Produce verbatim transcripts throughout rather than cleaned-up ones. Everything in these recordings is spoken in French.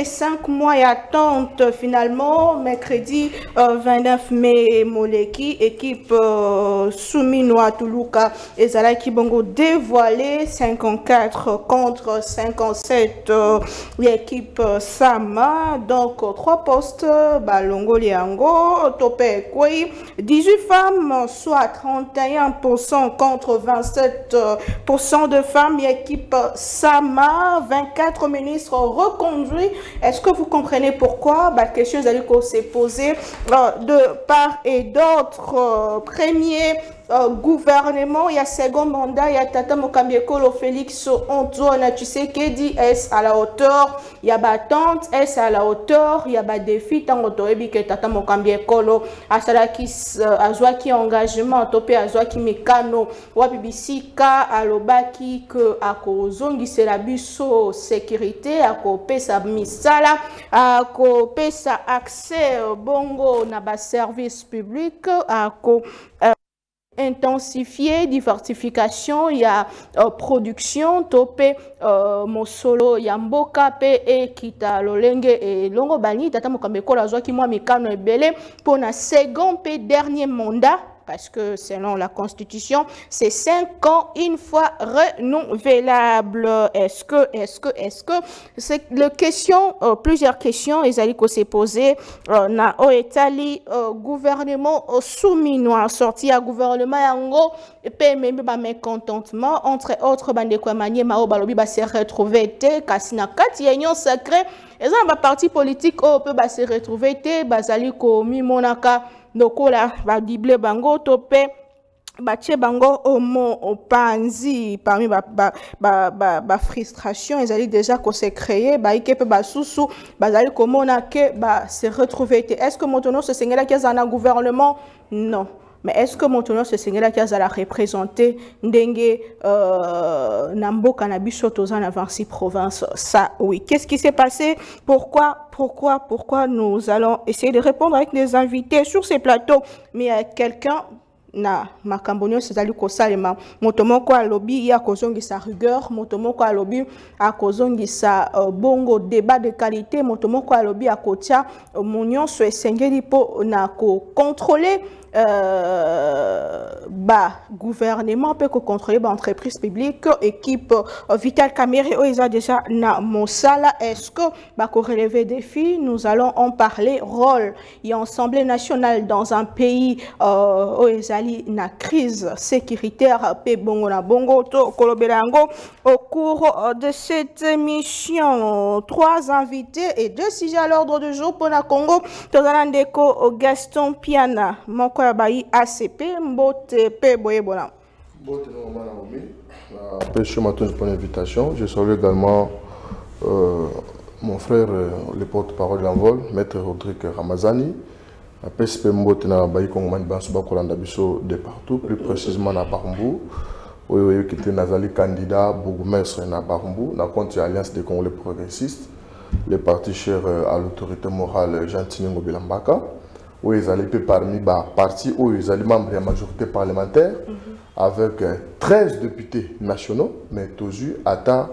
après cinq mois d'attente, finalement, mercredi euh, vingt-neuf mai, Moleki, équipe euh, Souminoa Toulouka et Zala Kibongo dévoilé cinquante-quatre contre cinquante-sept, euh, l'équipe euh, Sama, donc trois postes, Balongo Liango, Topé Kouy, dix-huit femmes, soit trente et un pour cent contre vingt-sept pour cent de femmes, l'équipe Sama, vingt-quatre ministres reconduits. Est-ce que vous comprenez pourquoi? La question s'est posée de part et d'autre. Premier gouvernement, il y a second mandat, il y a Tata Mokambiekolo, Félix Antoine Tshisekedi, est-ce à la hauteur? Il y a Batante, est-ce à la hauteur? Il y a Badefi, Tangoto Ebike, Tata Mokambiekolo, Asalaki, Azwaki engagement, Topé Azwaki Mekano, Wabibisika, Alobaki, que Ako Zongi, c'est la Busso sécurité, Ako Pesa Misala, Ako Pesa accès, Bongo, Naba service public, Ako. Intensifier, diversification, il y a euh, production, topé, euh, mosolo, yamboka, pe, et kita, lolenge, et longo bani, tata mokambeko, la joie qui moi, mikano, et belé, pour na second, pe, dernier mandat, parce que selon la Constitution, c'est cinq ans, une fois renouvelable. Est-ce que, est-ce que, est-ce que, c'est le question, euh, plusieurs questions, ils allaient qu'on s'est posé, euh, na au Italie, euh, gouvernement souminois, sorti à gouvernement, yango, et puis même, bah, mécontentement, entre autres, bah, des manier mao, bah, lobby, bah, s'est retrouvé, te, kasina, kati, union sacrée, et ça, bah, parti politique, oh, peut, bah, s'est retrouvé, te, bah, zali, ko, mi, monaka, Nokola va dibler bango topé Bache bango homo opanzi parmi ba ba ba ba, ba frustration ils allaient déjà qu'on s'est créé ba ikepe ba sousou ba zali comment on a que ba se retrouver. Est-ce que maintenant ce signal qui est dans un gouvernement? Non. Mais est-ce que maintenant ce signal qui est à représenter Ndenge euh, Nambo Cannabis Tosan avant six provinces? Ça oui. Qu'est-ce qui s'est passé? Pourquoi? Pourquoi, pourquoi nous allons essayer de répondre avec des invités sur ces plateaux, mais il y a quelqu'un, na makambonyo sezali kosalema motomoko alobi ya kozongisa rigueur, motomoko alobi a kozongisa bongo débat de qualité, motomoko alobi a kotia munyon so esengeli po na ko contrôler euh, ba gouvernement peut ko contrôler ba entreprise publique équipe Vital Kamerhe o ils a déjà na mosala. Est-ce que ba ko relever défi? Nous allons en parler. Rôle et assemblée nationale dans un pays euh, o ils na crise sécuritaire pe bongo na bongo to kolobelango au cours de cette émission. Trois invités et deux sujets à l'ordre du jour pour la Congo. Tozalandeko Gaston Piana moko ya bayi A C P mbote pe boye bolam. Mbote no mwana mimi. Merci matin pour l'invitation. Je salue également euh, mon frère le porte-parole de l'Envol, maître Rodrigue Ramazani. Après, je suis de partout, plus précisément à Parambou. Je suis candidat bourgmestre à Parambou, dans l'Alliance des Congolais progressistes, le parti cher à l'autorité morale Jean-Pierre Mbembangombo. Où ils allaient parmi les partis où ils allaient membres de la majorité parlementaire, avec treize députés nationaux, mais tous à ta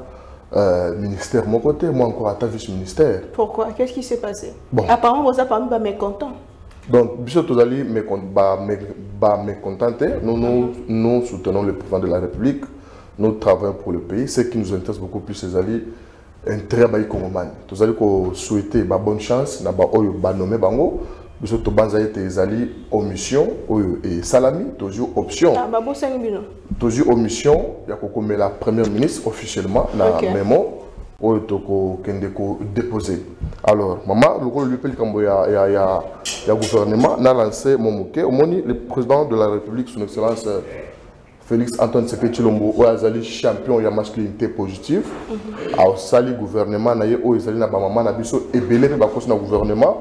Euh, ministère mon côté, moi encore à ta vice-ministère. Pourquoi? Qu'est-ce qui s'est passé? Bon. Apparemment, vous avez parmi mes contents. Donc, bien sûr, vous allez me contenter. Nous, nous, nous soutenons le président de la République, nous travaillons pour le pays. Ce qui nous intéresse beaucoup plus, c'est d'aller intérêt à Congomani. Vous allez souhaiter bonne chance, nous allons nommer Bango. Nous allons omission et salami, toujours option. Ah, bah, bon, c'est toujours omission, il y a comme la première ministre officiellement, la mémo, où il est déposé. Alors, maman, le rôle du pays, il y a le gouvernement, a lancé mon mouquet, au moins le président de la République, son Excellence Félix Antoine Tshisekedi Tshilombo, Oyazali champion, il y a masculinité positive. Alors, ça, le gouvernement, il y a Oyazali, la maman, la biso, et belé, la cause du gouvernement,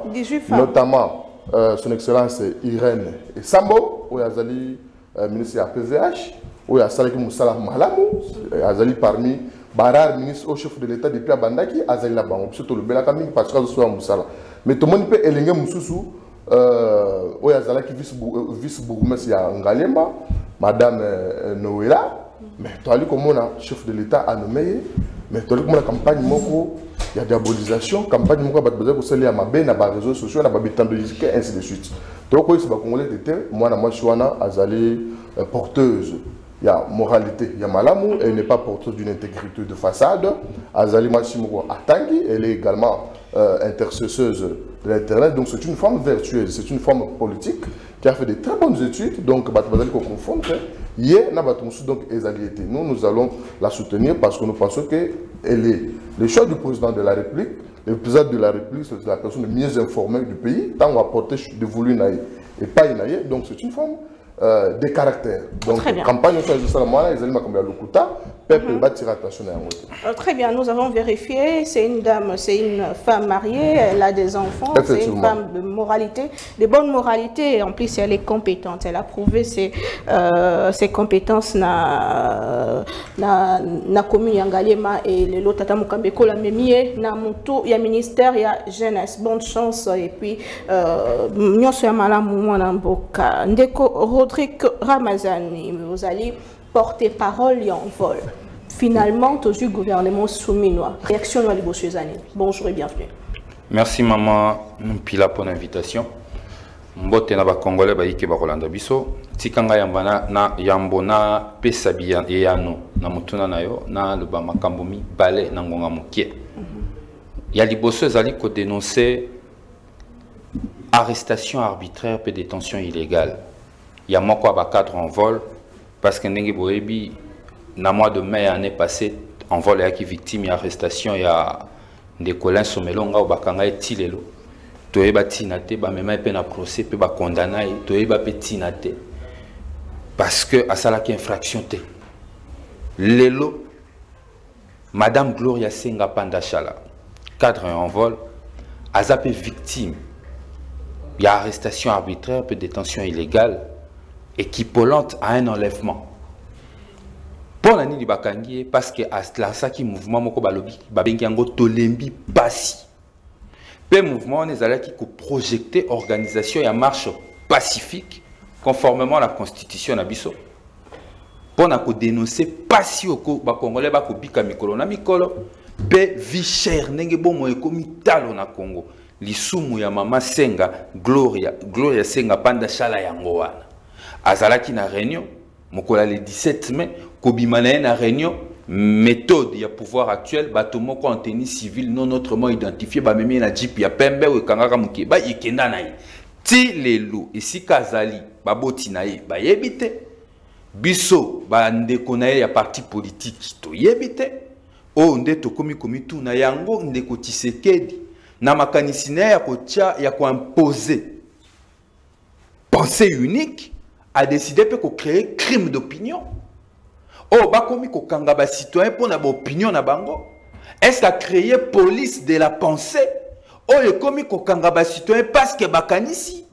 notamment. Euh, son Excellence Irène Esambo Oyazali, euh, ministre de la P V H, Oyazali Moussa Malamou, Oyazali parmi Barar, ministre au chef de l'État depuis Abandaki, Oyazali Labango, surtout le Belakaming, parce que c'est Moussa. Mais tout le monde peut élinguer Moussou, Oyazali qui vice-bourgmestre à Ngalema, Madame Noëlla, mais toi, comme on a chef de l'État à nommer, Mais tu as la campagne moko, il y a diabolisation, campagne moko bat bazako sali à mabé na ba réseaux sociaux na ba bitan de disque ainsi de suite. Donc oui, c'est ba congolais de terre, moi na moi chouana azali porteuse. Il y a moralité, il y a malamu, elle n'est pas porteuse d'une intégrité de façade. Azali Machimoko Atangi, elle est également euh, intercesseuse de l'Internet. Donc c'est une femme vertueuse, c'est une femme politique qui a fait de très bonnes études. Donc Batbazali qu'on confond. Hier, donc nous, nous allons la soutenir parce que nous pensons qu'elle est le choix du président de la République. Le président de la République, c'est la personne mieux informée du pays, tant qu'on a porté de voulu et pas inaïe. Donc c'est une forme euh, de caractère. Donc la campagne sur les Salamana, ils allaient comme le Kouta, peuple va tirer attention à un autre. Très bien, nous avons vérifié, c'est une dame, c'est une femme mariée, elle a des enfants, c'est une femme de moralité, de bonne moralité, en plus elle est compétente, elle a prouvé ses, euh, ses compétences na na na commune Yangalema et le lot Tatamukambeko la Memie, na Moutou, il y a ministère, il y a jeunesse, bonne chance et puis nous sommes à la Mouanamboka. Ndeko Rodrigue Ramazani, vous allez porter parole et en vol. Finalement, tout le gouvernement souminois. Réaction à l'Ibo Suzanne. Bonjour et bienvenue. Merci maman Mpila pour l'invitation. Mbote na ba Congolais ba yike ba Rolanda biso. Tikanga yambana na yambona pesabia e yano na mutuna na yo na loba makambo mi balé na ngonga mokie. Ya l'Ibo Suzanne ko dénoncer arrestation arbitraire et détention illégale. Ya moko ba cadre en vol. Parce que Nengiboebi, na mois de mai année passée, en vol et victime et arrestation, il y a des collins sommelonga ou bakanga et tilelo. Toeba tinate, ba mema pe na procès, pe ba condamné, toeba pe tinate. Parce que à ça la qui infraction te. Lelo, Madame Gloria Senga Pandashala, cadre en vol, azapé victime. Il y a arrestation arbitraire, peu détention illégale. Équipolante à un enlèvement. Pour l'année du Bakangie, parce que à cela qui mouvement moko balobi, babengiango tolembi passi. Pe mouvement on est allé qui projeter organisation et marche pacifique conformément à la constitution nabiso. Pour n'a ko dénoncer passi oko ba congolais ba ko bika mikolo na mikolo, pe vie chère nenge bomo ekomi talo na Congo. Lisumu ya mama Senga Gloria, Gloria Senga Pandashala yango wana. Azalaki na réunion, mokola le dix-sept mai, kobimanae na réunion, méthode ya pouvoir actuel, bato moko en tenue civile non autrement identifié, ba meme na jeep ya pembe ou kangaka muke, ba yekenda na ye. Ti lelo, esi kazali, ba boti na ye, ba yebite. Biso, ba ndeko na ye ya parti politique, to yebite. O nde to komi komi tu na yango, ndeko Tshisekedi, na makanisi na ye ya kotia ya ko imposer. Pensée unique. A décidé de créer un crime d'opinion. Oh, bakomi ko kanga ba citoyen pour na ba opinion na bango. Est-ce qu'a créé police de la pensée? Oh, le komi ko kanga ba citoyen parce que bakanisi.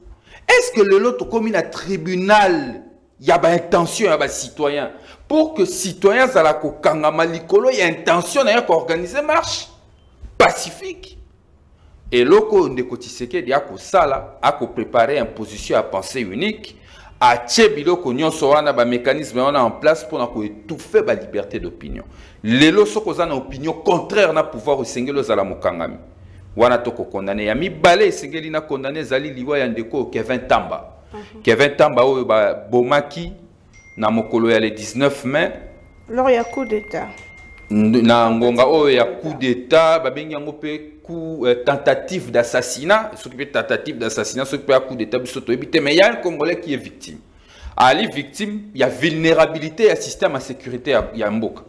Est-ce que le lot komi na tribunal y a ba intention ya ba citoyen pour que citoyen za la ko kanga malikolo y a intention na ko organiser marche pacifique. Et loko ndeko Tshisekedi ya ko sala, a ko préparer une position à pensée unique. A Tchébilo Konyon Sorana, ba mécanisme on a en place pour étouffer la liberté d'opinion. Les lois sont une opinion contraire na pouvoir au Sengelo Zalamokangami. Wana toko condamné. Yami balé Sengeli na condamné Zali Liwa Yandeko Kevin Tamba. Kevin Tamba ou Bomaki na mokolo ya le dix-neuf mai. Lors ya coup d'état. Na ngonga o ya coup d'état, ba bengi yango pe coup tentative d'assassinat, ce qui peut être tentative d'assassinat, ce qui peut être coup d'état, mais il y a un Congolais qui est victime. Ali victime, il y a vulnérabilité à système à sécurité à Mboka.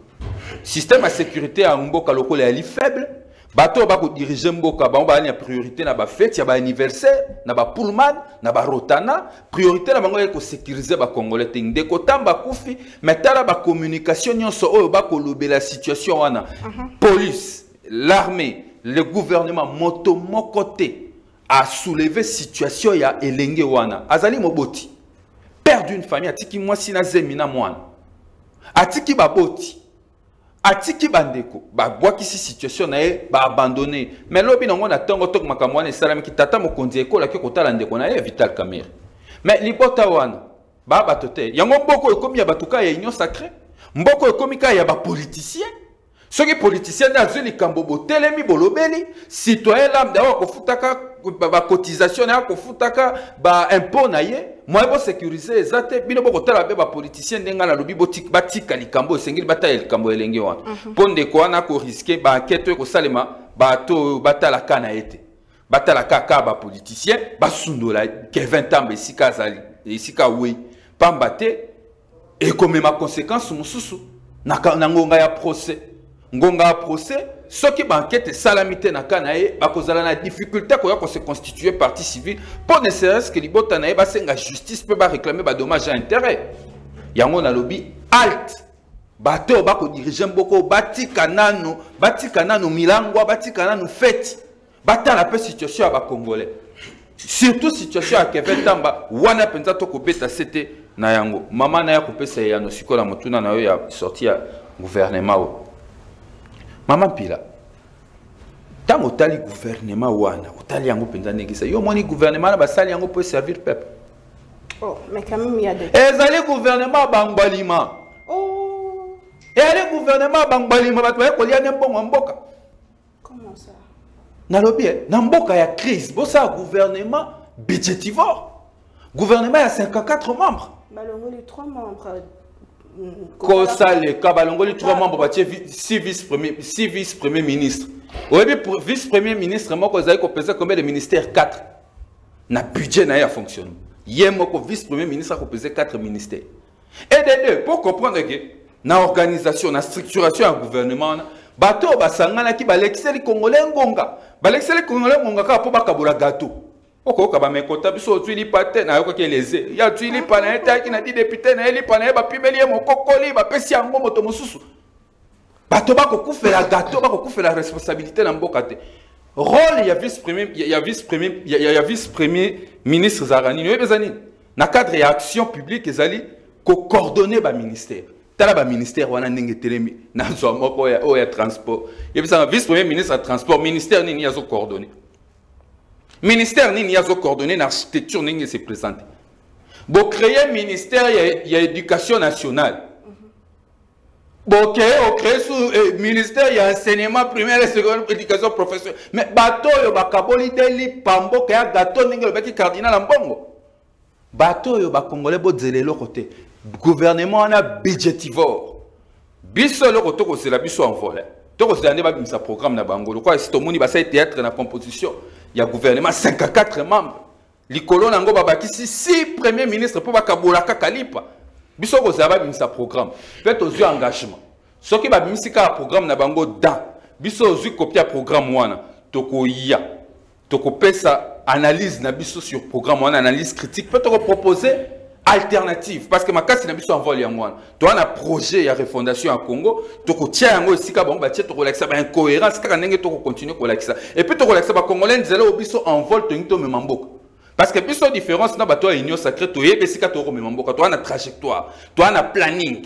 Système à sécurité à Mboka, le col est faible. Bato ba ko diriger Mboka, ba on ba ni priorité na ba fête, ya ba anniversaire, na ba Pullman, na ba Rotana, priorité na bango ko sécuriser ba Congolais tende ko tamba kufi, mais tala ba communication nyonso oyo ba ko lobela situation wana. Police, l'armée, le gouvernement moto mokoté a soulevé situation ya elenge wana azali moboti père d'une famille atiki mwasi na zemina mwana atiki baboti atiki bandeko babwa kisi situation na ye ba abandonné mais lobi nango na tango tok makamwana salami ki tata mokonzi ekola ki kotala ndeko na ye Vital Kamerhe mais libota wana ba batote yango mboko ekomi ya batuka ya union sacrée mboko ekomi ka ya ba politicien. Ce qui est politicien, c'est les Cambobo, Télémi, Bolobeli, citoyen lambda, cotisation, impôt, moi, je suis sécurisé, je suis politicien, je suis un politicien, je suis un politicien, je suis un politicien, je suis un Ngonga procès, ceux qui banquette salamité na kanae, bakozala na difficulté qu'on se constituer partie civile, pour ne serait-ce que libotanae basenga justice peut pas réclamer ba dommage à intérêt. Yango na lobby alt. Bato bako dirigeant boko bati kanano, bati kanano milangwa, bati kanano fête. Bata la pe situation ba congolais. Surtout situation à Kevin Tamba, wana penza to kobeta c'était na yango. Mama na ya kopesa ya no sikola motuna na yo ya sorti ya gouvernement. Maman Pila, tant que le gouvernement wana, le gouvernement gouvernement peut servir le peuple. Oh, mais quand même, il y a des... Et le gouvernement Bangbalima. Oh. Et le gouvernement Bangbalima, il y a des bons. Comment ça? Dans le pays, il y a crise. Il y a un gouvernement budgétivore. Le gouvernement a cinquante-quatre membres. Il y a trois membres. Quand ça le Kabalongo, les trois membres, six vice-premiers ministres. Au vice-premier ministre, moi, vous avez compensé combien de ministères? Quatre. Le budget n'a pas fonctionné. Il y a un vice-premier ministre qui a compensé quatre ministères. Et de deux, pour comprendre que dans l'organisation, dans la structuration du gouvernement, bateau, basangana qui balexer les Congolais ngonga, balexer les Congolais ngonga, car pour bakabula gâteau. Oko kaba mekota biso tuili pate na yoko keleze ya tuili pana eta ki na di député na eli pana ba pimeliye mokokoli ba pesi ango moto mosusu bato ba ko kufela gato ba ko kufela responsabilité na mboka te rôle ya vice premier ya vice premier ya vice premier ministre Zarani no bezani na cadre ya action publique ezali ko coordonner ba ministère tala ba ministère wana ndenge telemi na zo moko ya o ya transport yebisa vice premier ministre ya transport ministère nini ya zo coordonner ministère n'y a pas coordonné, l'architecture n'y s'est présentée. Vous créez un ministère, il y a l'éducation nationale. Vous créez un ministère, il y a l'enseignement primaire et secondaire, l'éducation professionnelle. Mais bateau, il y a un bateau, il y a un bateau, il y a un cardinal. Bateau, il y a un congolais, il y a un côté. Le gouvernement a un budgétivore. Bissot, le retour, c'est la bissot en volet. Tout ce qui est un programme, c'est que théâtre na composition. Il y a gouvernement cinquante-quatre membres. Les colons ont six premiers ministres pour Kaboulaka Kalipa. Ils ont un programme. Faites aux yeux engagement. Ce qui est un programme, c'est dans. Ils ont copié le programme. Ils ont fait une analyse sur le programme, une analyse critique. Peut-être qu'on propose alternative parce que ma casse n'a plus en vol yamwana toi on a projet il y a refondation à Congo donc tiens moi aussi quand on bâtit tout relaxe ça va incohérence car on est tout continue relaxe ça et puis tout relaxe ça va congolais nous allons au biso en vol tout nous même parce que biso différence n'a pas toi union sacrée toi et puis si quand toi même en toi on a trajectoire toi on a planning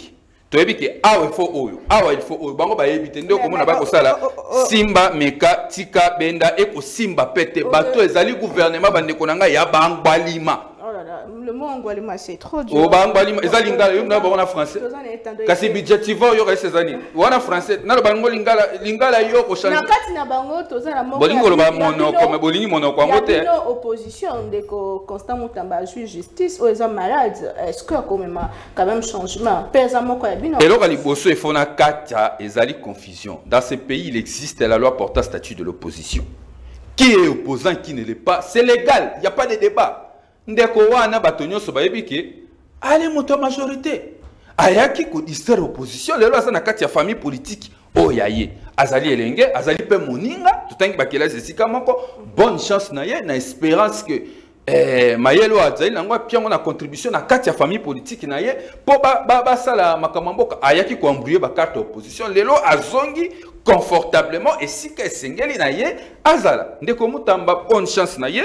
toi et que ah il faut oh ah il faut oh bango ba éviter donc comment on a pas ça là Simba Meka Tika Benda et au Simba pété bateau les alliés gouvernement bande konanga ya Bangbalima. Le mot Angolima, c'est trop dur. Oh, bah, Angolima, ils ont français. Parce que budgétivement, il y aurait ces années. On a français. Non, le Bango Lingala, Lingala, il y a changé. Na bango, tous les amours. Bolingo, le Bango, comme Bolini, mon nom, comme voter. Opposition, dès que Constant Moutamba juge justice, aux hommes malades, est-ce que quand même, quand même changement. Pesamment, quoi, bien. Et alors, les Bosso et Fona Katia, ils allaient confusion. Dans ces pays, il existe la loi portant statut de l'opposition. Qui est opposant, qui ne l'est pas, c'est légal. Il n'y a pas de débat. Ndeko wana batonyo so bayebiki ale moto majorité ayaki ko distraire opposition lelo asa na kati ya famille politique oyaye azali elenge azali pe moninga tutangi bakela sika moko bonne chance na ye na espérance que eh mayelo azali nango apiango na contribution na kati ya famille politique na ye po ba ba, ba sala makamamboka ayaki ko embrouiller ba carte opposition lelo azongi confortablement et sika esengeli na ye azala ndeko mutamba bonne chance na ye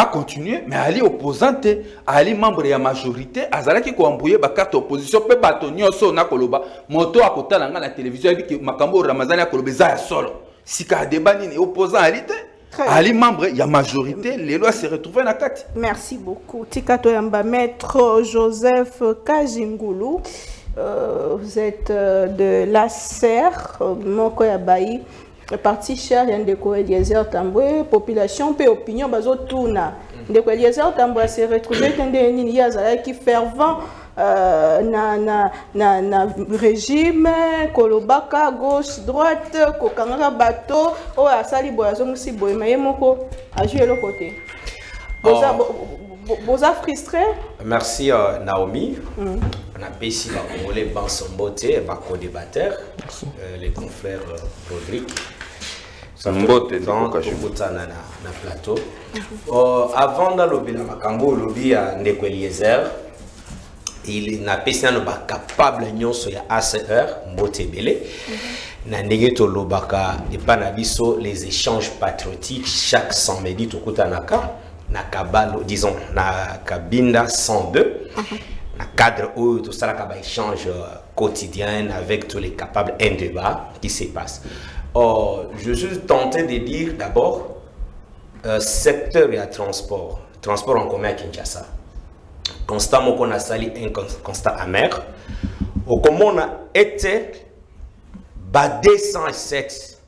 à continuer, mais aller opposante, aller membre de la majorité, à ceux qui ont embrouillé la carte opposition, peut bâtonner sur la coloba, moto à côté de la télévision, et puis Makambo Ramazani à Colobeza solo. Si il y a des bannis opposants à l'idée, aller membre de la majorité, les lois se retrouvent dans la carte. Merci beaucoup. Tikato Yamba, maître Joseph Kajingulu. euh, vous êtes euh, de l'A C E R, Moko Yabaï, parti cher, il y a Ndeko Eliezer Tamboué, population, paix, opinion, bazo tourna. Ndeko Eliezer Tamboué s'est retrouvé qu'un des Niniazala qui fervent. Euh, na, na, na, na régime, Kolobaka, gauche, droite, Kokanga, bateau, oh, à Sali Boazon, si Boemaye Moko, à jouer le côté. Vous avez frustré? Merci euh, Naomi. Mm. On a baissé les Congolais, Ban Sombote, et par co-débatteur, euh, les confrères euh, Rodrigue. Sombote, donc, je vous tiens dans le plateau. Avant de l'objet de Makango, l'objet de Ndeko Eliezer. Il n'a pas été capable de faire A C R, les échanges patriotiques chaque samedi, disons, na Kabinda cent deux, na cadre où tout ça, il y a échange quotidien avec tous les capables, un débat qui se passe. Or, je suis tenté de dire d'abord, euh, secteur et transport, transport en commun à Kinshasa. Constat qu'on a sali un constat amer. Au comment on a été badé cent sept.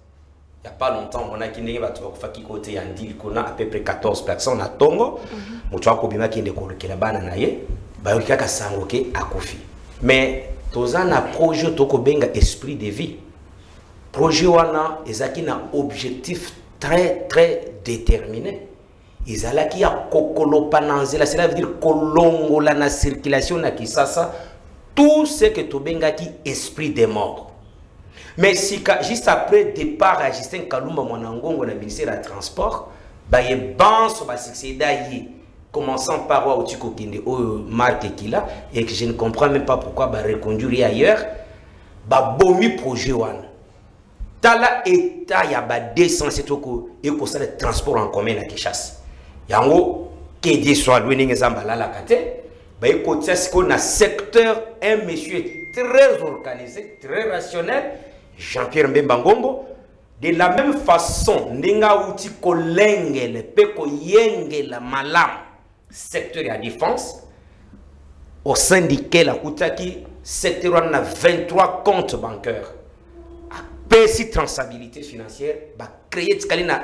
Il n'y a pas longtemps, on a qui n'est pas qui côté Yandil, qu'on a à peu près quatorze personnes à Tongo. Moi, tu vois combien qui n'est coloqué là-bas, n'aille. Bah, on a sangoké à Kofi. Mais tous en a projet, toko benga esprit de vie. Projet wana, ils a qui n'a objectif très très déterminé. Ils allaient qui a kokolopananzela, cela veut dire kolongo la circulation na Kinshasa, tout ce que tobenga qui esprit des morts. Mais si juste après départ à Justin Kalumba Mwanangongo na ministère des transports, ba ye ban so ba succéder yi commençant par wa Otiko Kinde au marque qu'il a et que je ne comprends même pas pourquoi ba reconduire ailleurs ba bomi projet wana. Tala état ya ba deux cents toko et ko ça le transport en commun na Kinshasa. Yango Kedi soit Louis Zambala la Kate, ben côté ce qu'on a secteur un monsieur très organisé, très rationnel, Jean-Pierre Mbembangombo, de la même façon, n'enga outi kolenge le peko yenge la malam secteur à défense au syndicat la Koutaki secteur on a vingt-trois comptes bancaires, à petite transabilité financière, bah créer ce qu'il a.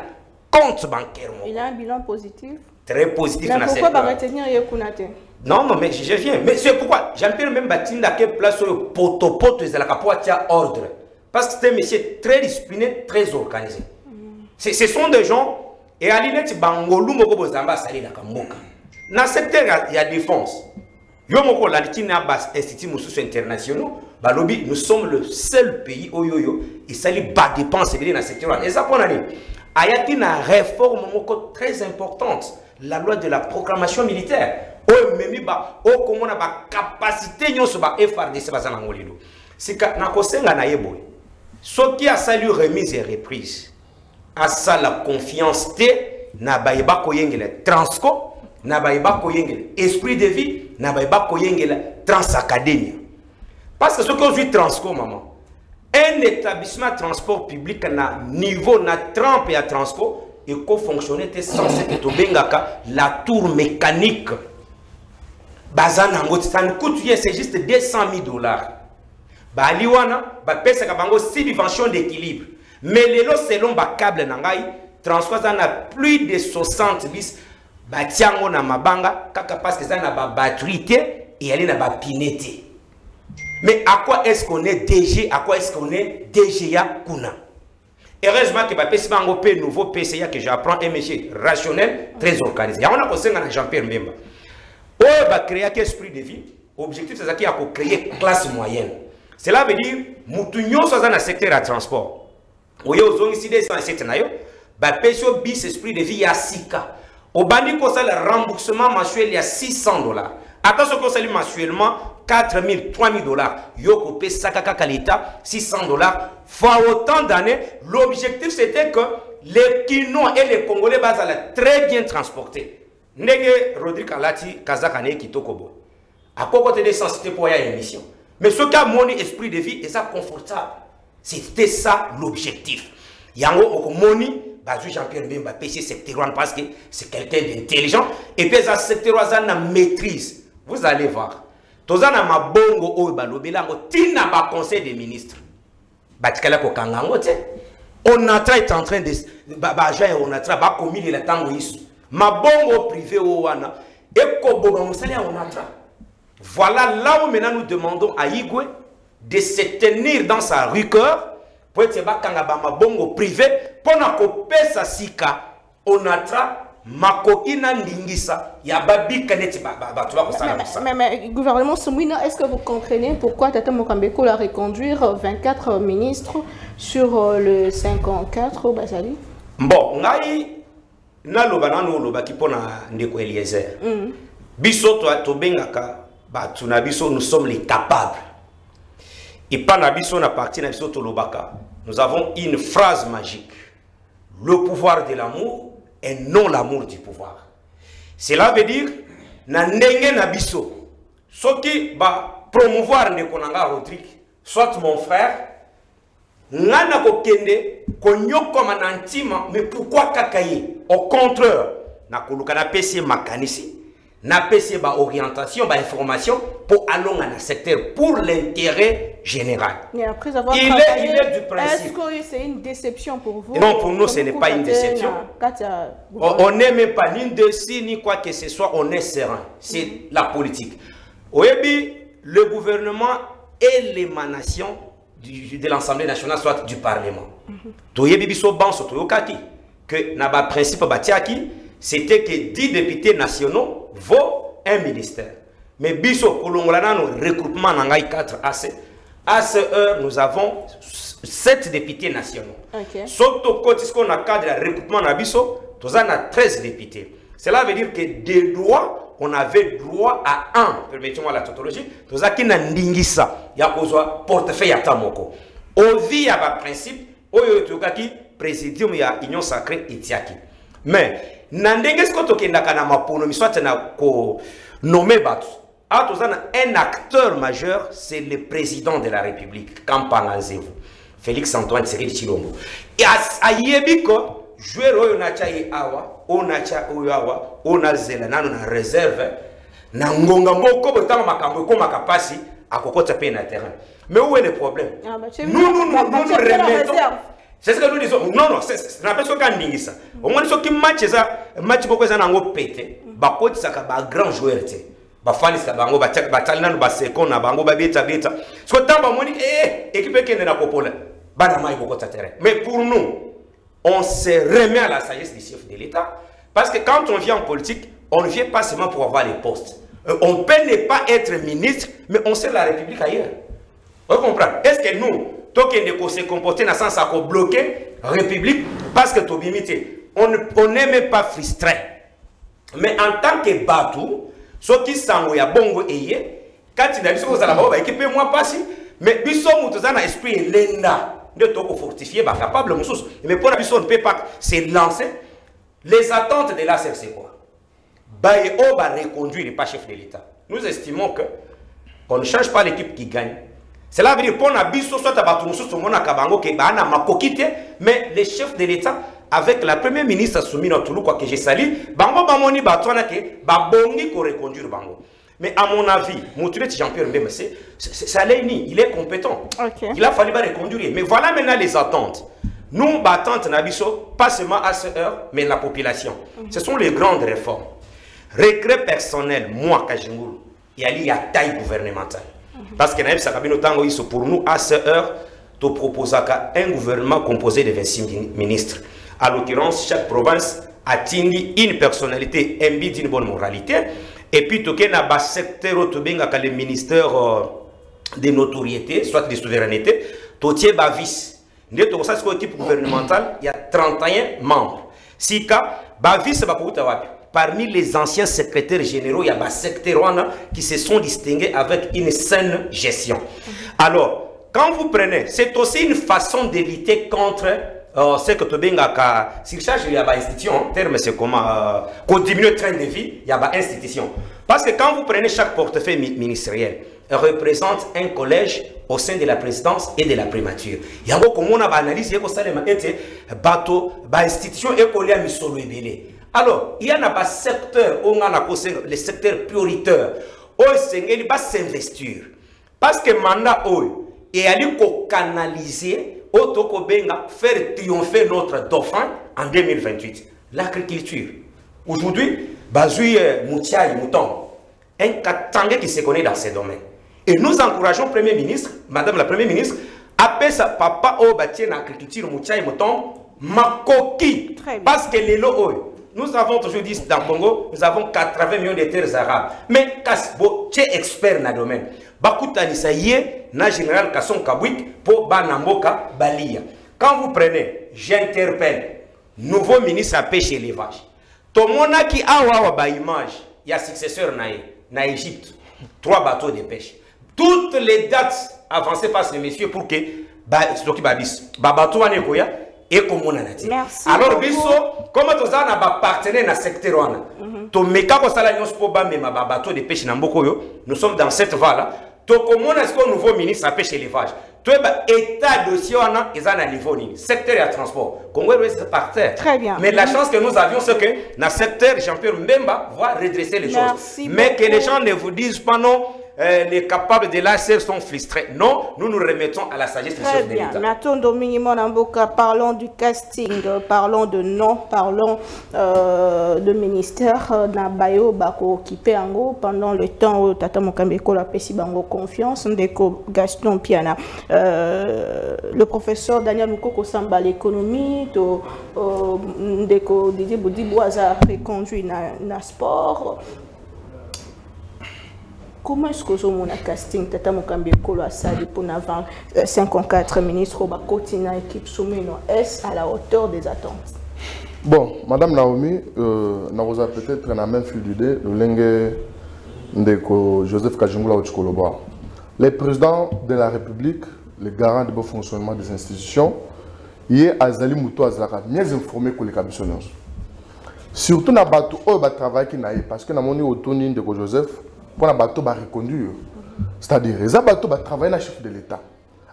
Compte bancaire. Il a un bilan positif. Très positif. Mais pourquoi pas retenir Yekunate? Non, non, mais je viens. Mais c'est pourquoi Jean-Pierre même bâti à quelle place le potopoto et la capoatia ordre. Parce que c'était un monsieur très discipliné, très organisé. Ce sont des gens. Et à l'inet, Bangolou, Moko Zamba, Sali, la Kamoka. Dans le secteur, il y a défense. Yomoko, la Litina, Bas, Institut Moussous Internationaux, Balobi, nous sommes le seul pays où il s'allie bas dépenses dans le secteur. Et ça, pour aller. Il y a une réforme très importante, la loi de la programmation militaire. Au même ba, au comment on a capacité de F R D C, c'est pas en Angolino. C'est qu'à Nakoseng a yebo. Ce qui a salué remise et reprise, à ça la confiance te na baïba koyengele transco, na baïba koyengele esprit de vie, na baïba koyengele transacadémie. Parce que ce qu'on dit transco, maman. Un établissement de transport public à niveau na trempe et à transport et qu'on fonctionnait sans ce que tobengaka la tour mécanique bazan nango ça nous coûte c'est juste deux cent mille dollars ba liwana ba pesa ka bango subvention d'équilibre mais lelo selon ba câble nangai transport ça na plus de soixante bis ba tiango na mabanga kaka parce que ça na ba batterie et elle na ba pineté. Mais à quoi est-ce qu'on est D G? À quoi est-ce qu'on est D G A Kuna? Heureusement que je vais un nouveau P C A que j'apprends un métier rationnel, très organisé. On a conseillé à Jean-Pierre Mbemba. On va créer un esprit de vie. L'objectif, c'est qu'il y a pour créer une classe moyenne. Cela veut dire que nous sommes dans le secteur de transport. Nous sommes ici dans le secteur de transport. Nous sommes esprit de vie à six K. Au bandit, le remboursement mensuel, il y a six cents dollars. Attention qu'on salue mensuellement. quatre mille, trois mille dollars, Yoko P, Sakaka Kalita, six cents dollars, fois autant d'années. L'objectif c'était que les Kino et les Congolais basalaient très bien transportés. Nege Rodrigue Alati, Kazakane, Kitokobo. À quoi côté des sensibilités pour y avoir une émission. Mais ce qu'a mon esprit de vie est ça confortable. C'était ça l'objectif. Yango Okomoni, Bazou Jean-Pierre Mbemba, P C, secteur parce que c'est quelqu'un d'intelligent. Et puis ça, secteur maîtrise. Vous allez voir. tozana mabongo oyo balobelango tina ba conseil des ministres. Batikala ko kangango te. On a est en train de baja on a tra ba komili la tango isu. Mabongo privé o wana eko bonga musali on a tra. Voilà là où maintenant nous demandons à Igwe de se tenir dans sa rigueur pour être bakanga ba mabongo privé pona ko pesa sika on a tra. Mako inandingisa ya babi kaneti baba tu vas consommer ça. Mais mais gouvernement Soumouina, est-ce que vous comprenez pourquoi Tata Mokambeko l'a reconduire vingt-quatre ministres sur le cinquante-quatre au Basali? Bon, ngai na lobana no lobaki pona ndeko Eliezer. Mm. Biso to to bengaka ba tuna biso nous sommes les capables. Et pas na biso na parti na biso to lobaka. Nous avons une phrase magique. Le pouvoir de l'amour et non l'amour du pouvoir. Cela veut dire na ndenge na biso soki ba promouvoir ndeko nanga Rodrigue soit mon frère ngana ko kende ko nyoko manantima mais pourquoi kakaye au contraire na kuluka na pc makanisi na pc ba orientation ba information pour alonga na secteur pour l'intérêt général. Mais après avoir il, est, il est du principe. Est-ce que c'est une déception pour vous? Non, pour nous, ce n'est pas une déception. La... On n'est même pas ni indécis, ni quoi que ce soit, on est serein. C'est mm -hmm. la politique. Oyebi, le gouvernement est l'émanation de l'Assemblée nationale, soit du Parlement. Toyebi biso banso toyokaki que naba principe batiaki, c'était que dix députés nationaux vaut un ministère. Mais biso kolongolana no regroupement nangai quatre A C. À cette heure, nous avons sept députés nationaux. Okay. Sauf qu'on a cadre de recoupement d'Abisso, nous avons treize députés. Cela veut dire que des droits, on avait droit à un, permettez-moi la tautologie, nous avons Ndingisa, il y a besoin portefeuille à Tamoko. Au vie à bas principe, au Yotokaki, présidium il y a union sacrée et Tiaki. Mais, Nandenges Kotokenda Kanama pour nous, soit nommé Batu. Ah, un acteur majeur, c'est le président de la République. Qu'en pensez-vous? Félix Antoine Tshisekedi Tshilombo. Et à Yébiko, je vais vous dire on a Oyawa, on a Zelena, on a réserve, on a un terrain. Mais où est le problème? Nous, nous, nous, nous, nous remettons. C'est ce que nous disons. Non, non, c'est ce qu'on dit. On a dit que match, match, beaucoup de pété. Bakot, ça a un grand joueur. Bafanisa bango batak batalina no basekona bango babeta beta so tamba moni eh équipe kende na kopola bana mai kokota terrain. Mais pour nous on se remet à la sagesse des chefs de l'État parce que quand on vient en politique on ne vient pas seulement pour avoir les postes, on peut ne pas être ministre mais on sert la République ailleurs. Vous comprenez? Est-ce que nous tant qu'on se comporter dans sens à bloquer République parce que to limité on on n'est même pas frustré mais en tant que batou so qui sango ya bongo eye kati na biso ko sala ba équipe moi passi mais biso muto za na esprit lenda de to ko fortifier ba capable mususu mais pour la biso ne peut pas se lancer les attentes de la C F C quoi ba et on va reconduire pas chef de l'État. Nous estimons que on ne change pas l'équipe qui gagne. Cela veut dire pour na biso soit abatu mususu mona kabango ke ba na makokite mais les chefs de l'État avec la première ministre Soumine Touloukwa que j'ai sali, bango bamoni batwana ke babongi ko reconduire bango. Mais à mon avis, mon Jean-Pierre Mbembe, ça l'est ni, il est compétent. Okay. Il a fallu pas reconduire. Mais voilà maintenant les attentes. Nous, attentes Nabiso, pas seulement à cette heure, mais la population. Mm -hmm. Ce sont les grandes réformes. Regret personnel, moi, Kajingulu, il y a taille gouvernementale. Mm -hmm. Parce que Naïb Sakabino Tango, pour nous, à cette heure, tu proposes un gouvernement composé de vingt-six ministres. En l'occurrence, chaque province atteint une personnalité imbue d'une bonne moralité. Et puis, il y a un secteur qui est le ministère de notoriété, soit de souveraineté, qui est un vice. Dans l'équipe gouvernementale, il y a trente et un membres. Si le vice, parmi les anciens secrétaires généraux, il y a un secteur qui se sont distingués avec une saine gestion. Alors, quand vous prenez, c'est aussi une façon de lutter contre. Euh, c'est que tu as si il y a une institution, terme c'est comment, qu'on diminue le train de vie, il y a une institution. Parce que quand vous prenez chaque portefeuille ministériel, elle représente un collège au sein de la présidence et de la primature. Il y a beaucoup de analyse, il y a bateau, institution et collège misolo. Alors, il y a un secteur, on a les secteurs prioritaires. osengeli ba s'investir parce que mandat oyo et ali ko canaliser otoko benga faire triompher notre dauphin en deux mille vingt-huit. L'agriculture aujourd'hui bazui moutiaï mouton un katangé qui se connaît dans ces domaines et nous encourageons Premier ministre, Madame la Première ministre, appelle sa papa au bâtir l'agriculture moutiaï mouton makoki parce que les lots nous avons toujours dit dans le Congo, nous avons quatre-vingts millions de terres arabes. Mais Kasbo, tu es expert dans le domaine. Bakouta Nisaye, na général Kasson Kabouik, pour Banamboka, Balia. Quand vous prenez, j'interpelle, nouveau ministre à pêche et l'élevage. Tout le monde qui a une image, il y a successeur en Égypte. Trois bateaux de pêche. Toutes les dates avancées par ces messieurs pour que bateau en Ekoya. Et comme on a dit. Alors, Bisso, comme tu as un partenaire dans le secteur, nous sommes dans cette voie-là. Comment est-ce que le nouveau ministre a pêche et l'élevage? Tu as état de Siona et à niveau secteur et à transport. Congo est par terre. Très bien. Mais la chance que nous avions, c'est que dans le secteur, Jean-Pierre Mbemba va redresser les choses. Mais que les gens ne vous disent pas non. Euh, les capables de l'A C R sont frustrés. Non, nous nous remettons à la sagesse du chef de l'État. Très bien. Attendons minimum en boca. Parlons du casting, parlons de nom, parlons euh, de ministère. Nabayo bako équipé en gros pendant le temps où Tata Mokambeko la Pessi Bango confiance. Ndeko Gaston Piana, euh, le professeur Daniel Mukoko Samba l'économie. Ndeko Didier Boudi Boaza reconduit na sport. Comment est-ce que vous avez casting Tata Mokambi Kolo a sali pour avant cinquante-quatre ministres au Bakotina équipe soumise est à la hauteur des attentes? Bon, Madame Naomi, euh, nous avons peut-être la même fil d'idée le lingue de Joseph Kajingulu Ochikoloba. Les présidents de la République, les garants du bon fonctionnement des institutions, il y a Azali Moutou Azara, mieux informés que les commissionnaires. Surtout, nous avons travaillé parce que nous avons autonomie de Joseph. Pour la bateau va reconduire, c'est-à-dire les bateaux va travailler la chef de l'État.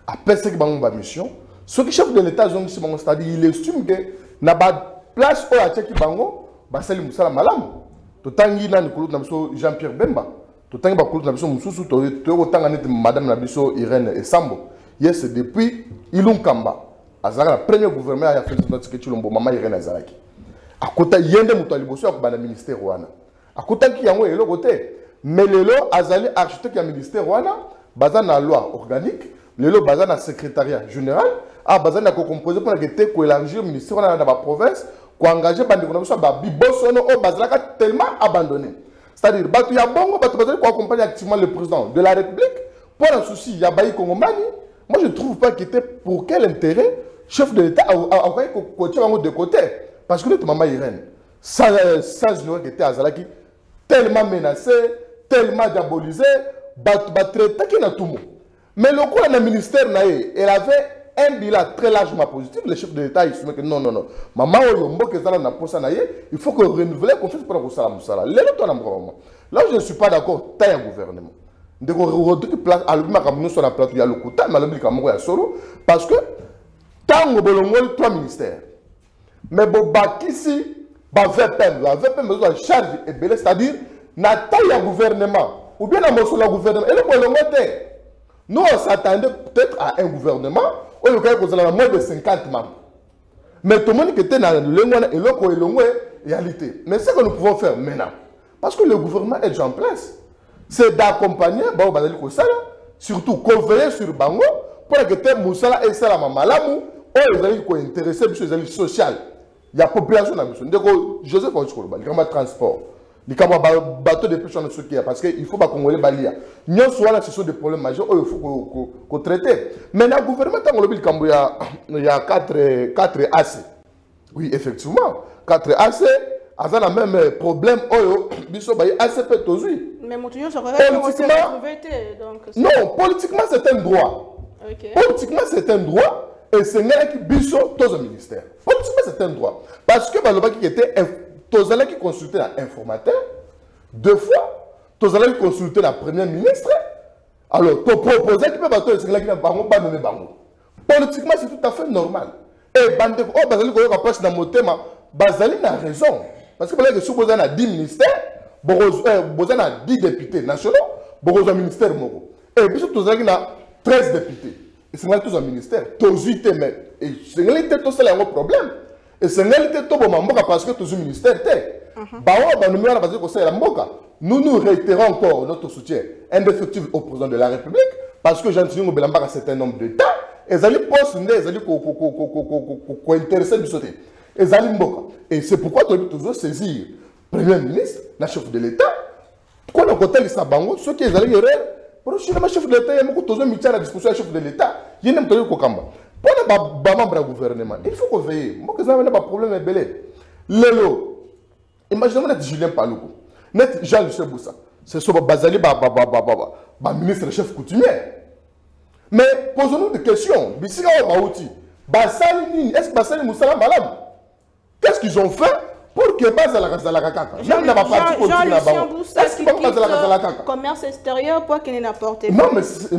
Après ce qui va une mission, ce que chef de l'État ont dit, c'est-à-dire il estime que na place au acte qui bango, bah c'est le Moussa Malam. Tout tangi na n'écoute na biso Jean-Pierre Bemba, tout tangi ba n'écoute na biso Moussousou, tout tangi na Madame na biso Irène Esambo. Yes, depuis Ilun Kamba, Azara la première gouvernement a fait notre sketch Tshilombo, maman Irène Azaraki. À côté yende mutali bosso à côté du ministère ouana, à côté qui yango et le côté. Mais le lot, Azali, architecte du ministère, basé dans la loi organique, le lot basé dans le secrétariat général, a basé dans le composé pour élargir le ministère dans la province, pour engager les économies, tellement abandonné. C'est-à-dire, il y a bon, il accompagner activement le président de la République, pour un souci, il y a Baï Kongomani. Moi, je ne trouve pas qu'il était pour quel intérêt chef de l'État a envoyé de côté. Parce que notre maman Irène, sans ignorer qu'il était Azali, tellement menacé, tellement diabolisé, traité qu'il y a tout le monde. Mais le coup, le ministère, elle avait un bilan très largement positif. Le chef de l'État, il se dit que non, non, non. Maman, il faut que renouveler la confiance pour la là où je ne suis pas d'accord, taille un gouvernement. De sur la plateau, il y a le coup, parce que tant que trois ministères. Mais Bobaki, ici, la V P M, la V P M, la charge est belle, c'est-à-dire. N'attaque le gouvernement, ou bien le gouvernement, et le nous, on s'attendait peut-être à un gouvernement où il y a moins de cinquante membres. Mais tout le monde qui était dans le réalité. Mais c'est ce que nous pouvons faire maintenant. Parce que le gouvernement est déjà en place. C'est d'accompagner, surtout conveiller sur Bango, pour que Moussala et Salama Malamou, où les alliés sont intéressés, les alliés sociaux. Il y a population dans la mission. Joseph Kajingulu, le grand transport. Les bateaux de pêche en Sokia, parce qu'il faut pas congolais balia. Nous sommes là, ce sont des problèmes majeurs, il faut qu'on traite. Mais le gouvernement, il y a quatre A C. Oui, effectivement, quatre A C, ils ont le même problème, ils sont A C P tozui. Mais Moutounion, ça va être non, politiquement, c'est un droit. Politiquement, c'est un droit, et c'est un qui bisso tous les ministères. Politiquement, c'est un droit. Parce que le qui était tous allez qui consulter l'informateur, deux fois, tous allez consulter la première ministre, alors tu proposer qui peut battre les gens qui n'ont pas nommé Bango. Politiquement, c'est tout à fait normal. Et Bande, oh, Basali, quand on rapproche dans mon thème, Basali n'a raison. Parce que si vous avez dix ministères, vous avez dix députés nationaux, beaucoup de ministères. Et puis surtout, il y a treize députés. Et c'est tous les ministères. Tous les ministères. Et c'est un problème. Et c'est un parce que tous les ministères. Nous nous réitérons encore notre soutien indéfectible au président de la République parce que Jean-Pierre Mbembangombo a un certain nombre de temps. Et ils ont posé, intéressé du sauté. Et c'est pourquoi tu as toujours saisir le Premier ministre, le chef de l'État. Quand on compte les Sabango, ceux qui allaient y aller, pour le chef de l'État, il y a toujours mis à la discussion du chef de l'État. Il y a un problème. Pour les membres du gouvernement, il faut qu'on veille. Moi, je n'ai pas de problème avec Belé. Lélo, imaginez-moi que Julien Paluku, Jean-Luc Moussa, c'est ce que Bazali, le ministre chef coutumier. Mais posons-nous des questions. Est-ce que Bassali Moussa est malade? Qu'est-ce qu'ils ont fait pour que Bassali Moussa soit malade? Jean-Lucien Boussa qui quitte commerce extérieur pour qu'il n'apporte pas. Non, mais c'est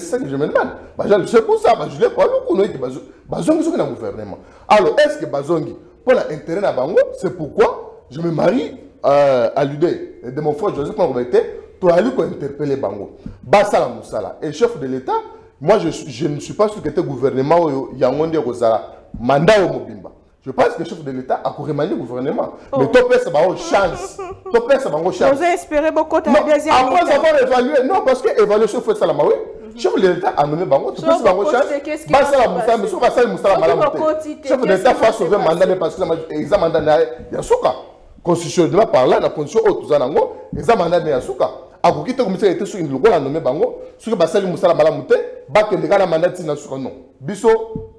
ça que je me demande. Jean-Lucien Boussa, je ne l'ai pas dit. Bazongi est dans le gouvernement. Alors, est-ce que Bazongi, pour l'intérêt de Bango, c'est pourquoi je me marie à l'idée de mon frère Joseph Kajingulu pour aller interpeller Bango. Bassali Moussa, et chef de l'État. Moi, je, je ne suis pas sûr que le gouvernement Yangonde Rosala mandat au Mobimba. Je pense que le chef de l'État a remanié le gouvernement. Oh. Mais Topé, ça va avoir chance. Topé, ça va avoir chance. Vous avez espéré beaucoup de la deuxième. Après avoir évalué, non, parce que évaluer chef de Salamaoui, le chef de l'État a nommé Bango. Topé, ça va avoir chance. Bassala Moussa, monsieur Bassala Moussa, le chef de l'État va sauver le mandat parce qu'ils ont mandat de Yasuka. Constitutionnellement parlant, la condition haute, ils ont mandat de Yasuka. Avant qu'il soit commissaire était sur une loi la nommé Bango, sur le Bassali Moussa la malamouté, bah que les gars la mandat sinon sur non. Biso,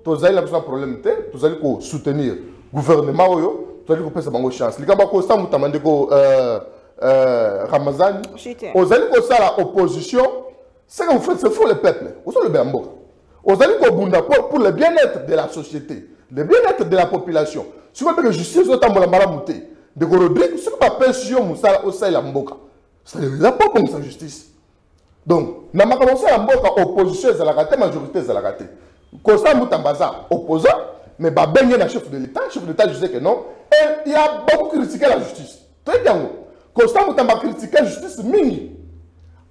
tous allez la personne problème était, tous allez qu'on soutenir gouvernement oyo, tous allez qu'on passe Bango chance. Les gars bah qu'on s'en mouta mandé qu'on Ramazani, aux allez qu'on ça la opposition, c'est que vous faites c'est faux le peuple, vous êtes le Bambo. Aux allez qu'on bunda pour pour le bien-être de la société, le bien-être de la population. Si vous voulez que justice soit en malamouté, de Rodrigue, ce que pas pension Moussa au sein la Mboka. Ça ne va pas comme sa justice. Donc, nous avons commencé à la opposition à la raté, majorité à la raté. Comme ça, nous avons opposant, mais nous avons chef de l'État. Le chef de l'État, je sais que non. Et il y a beaucoup critiqué la justice. Très bien. Comme ça, nous avons critiqué la justice mingi.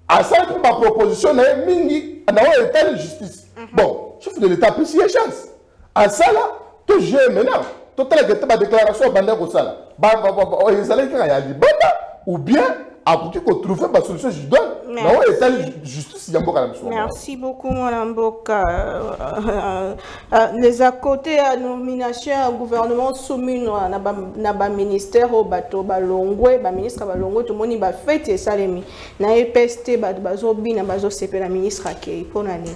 À ça, nous avons proposition, nous avons état de justice. Bon, chef de l'État, puis il y a chance. À ça, tout j'ai maintenant. Tout à l'heure, la déclaration, il y a un débat ou bien. Après que vous trouvez ma solution, je donne. Merci beaucoup, Mme Mboka. Les à côté à nomination au gouvernement soumis à ministère au bateau, balongwe, ministre balongwe, tout le monde va fêter et salemi. Na E P S T, bazo bin, bazo C P, la ministre à qui pour l'année.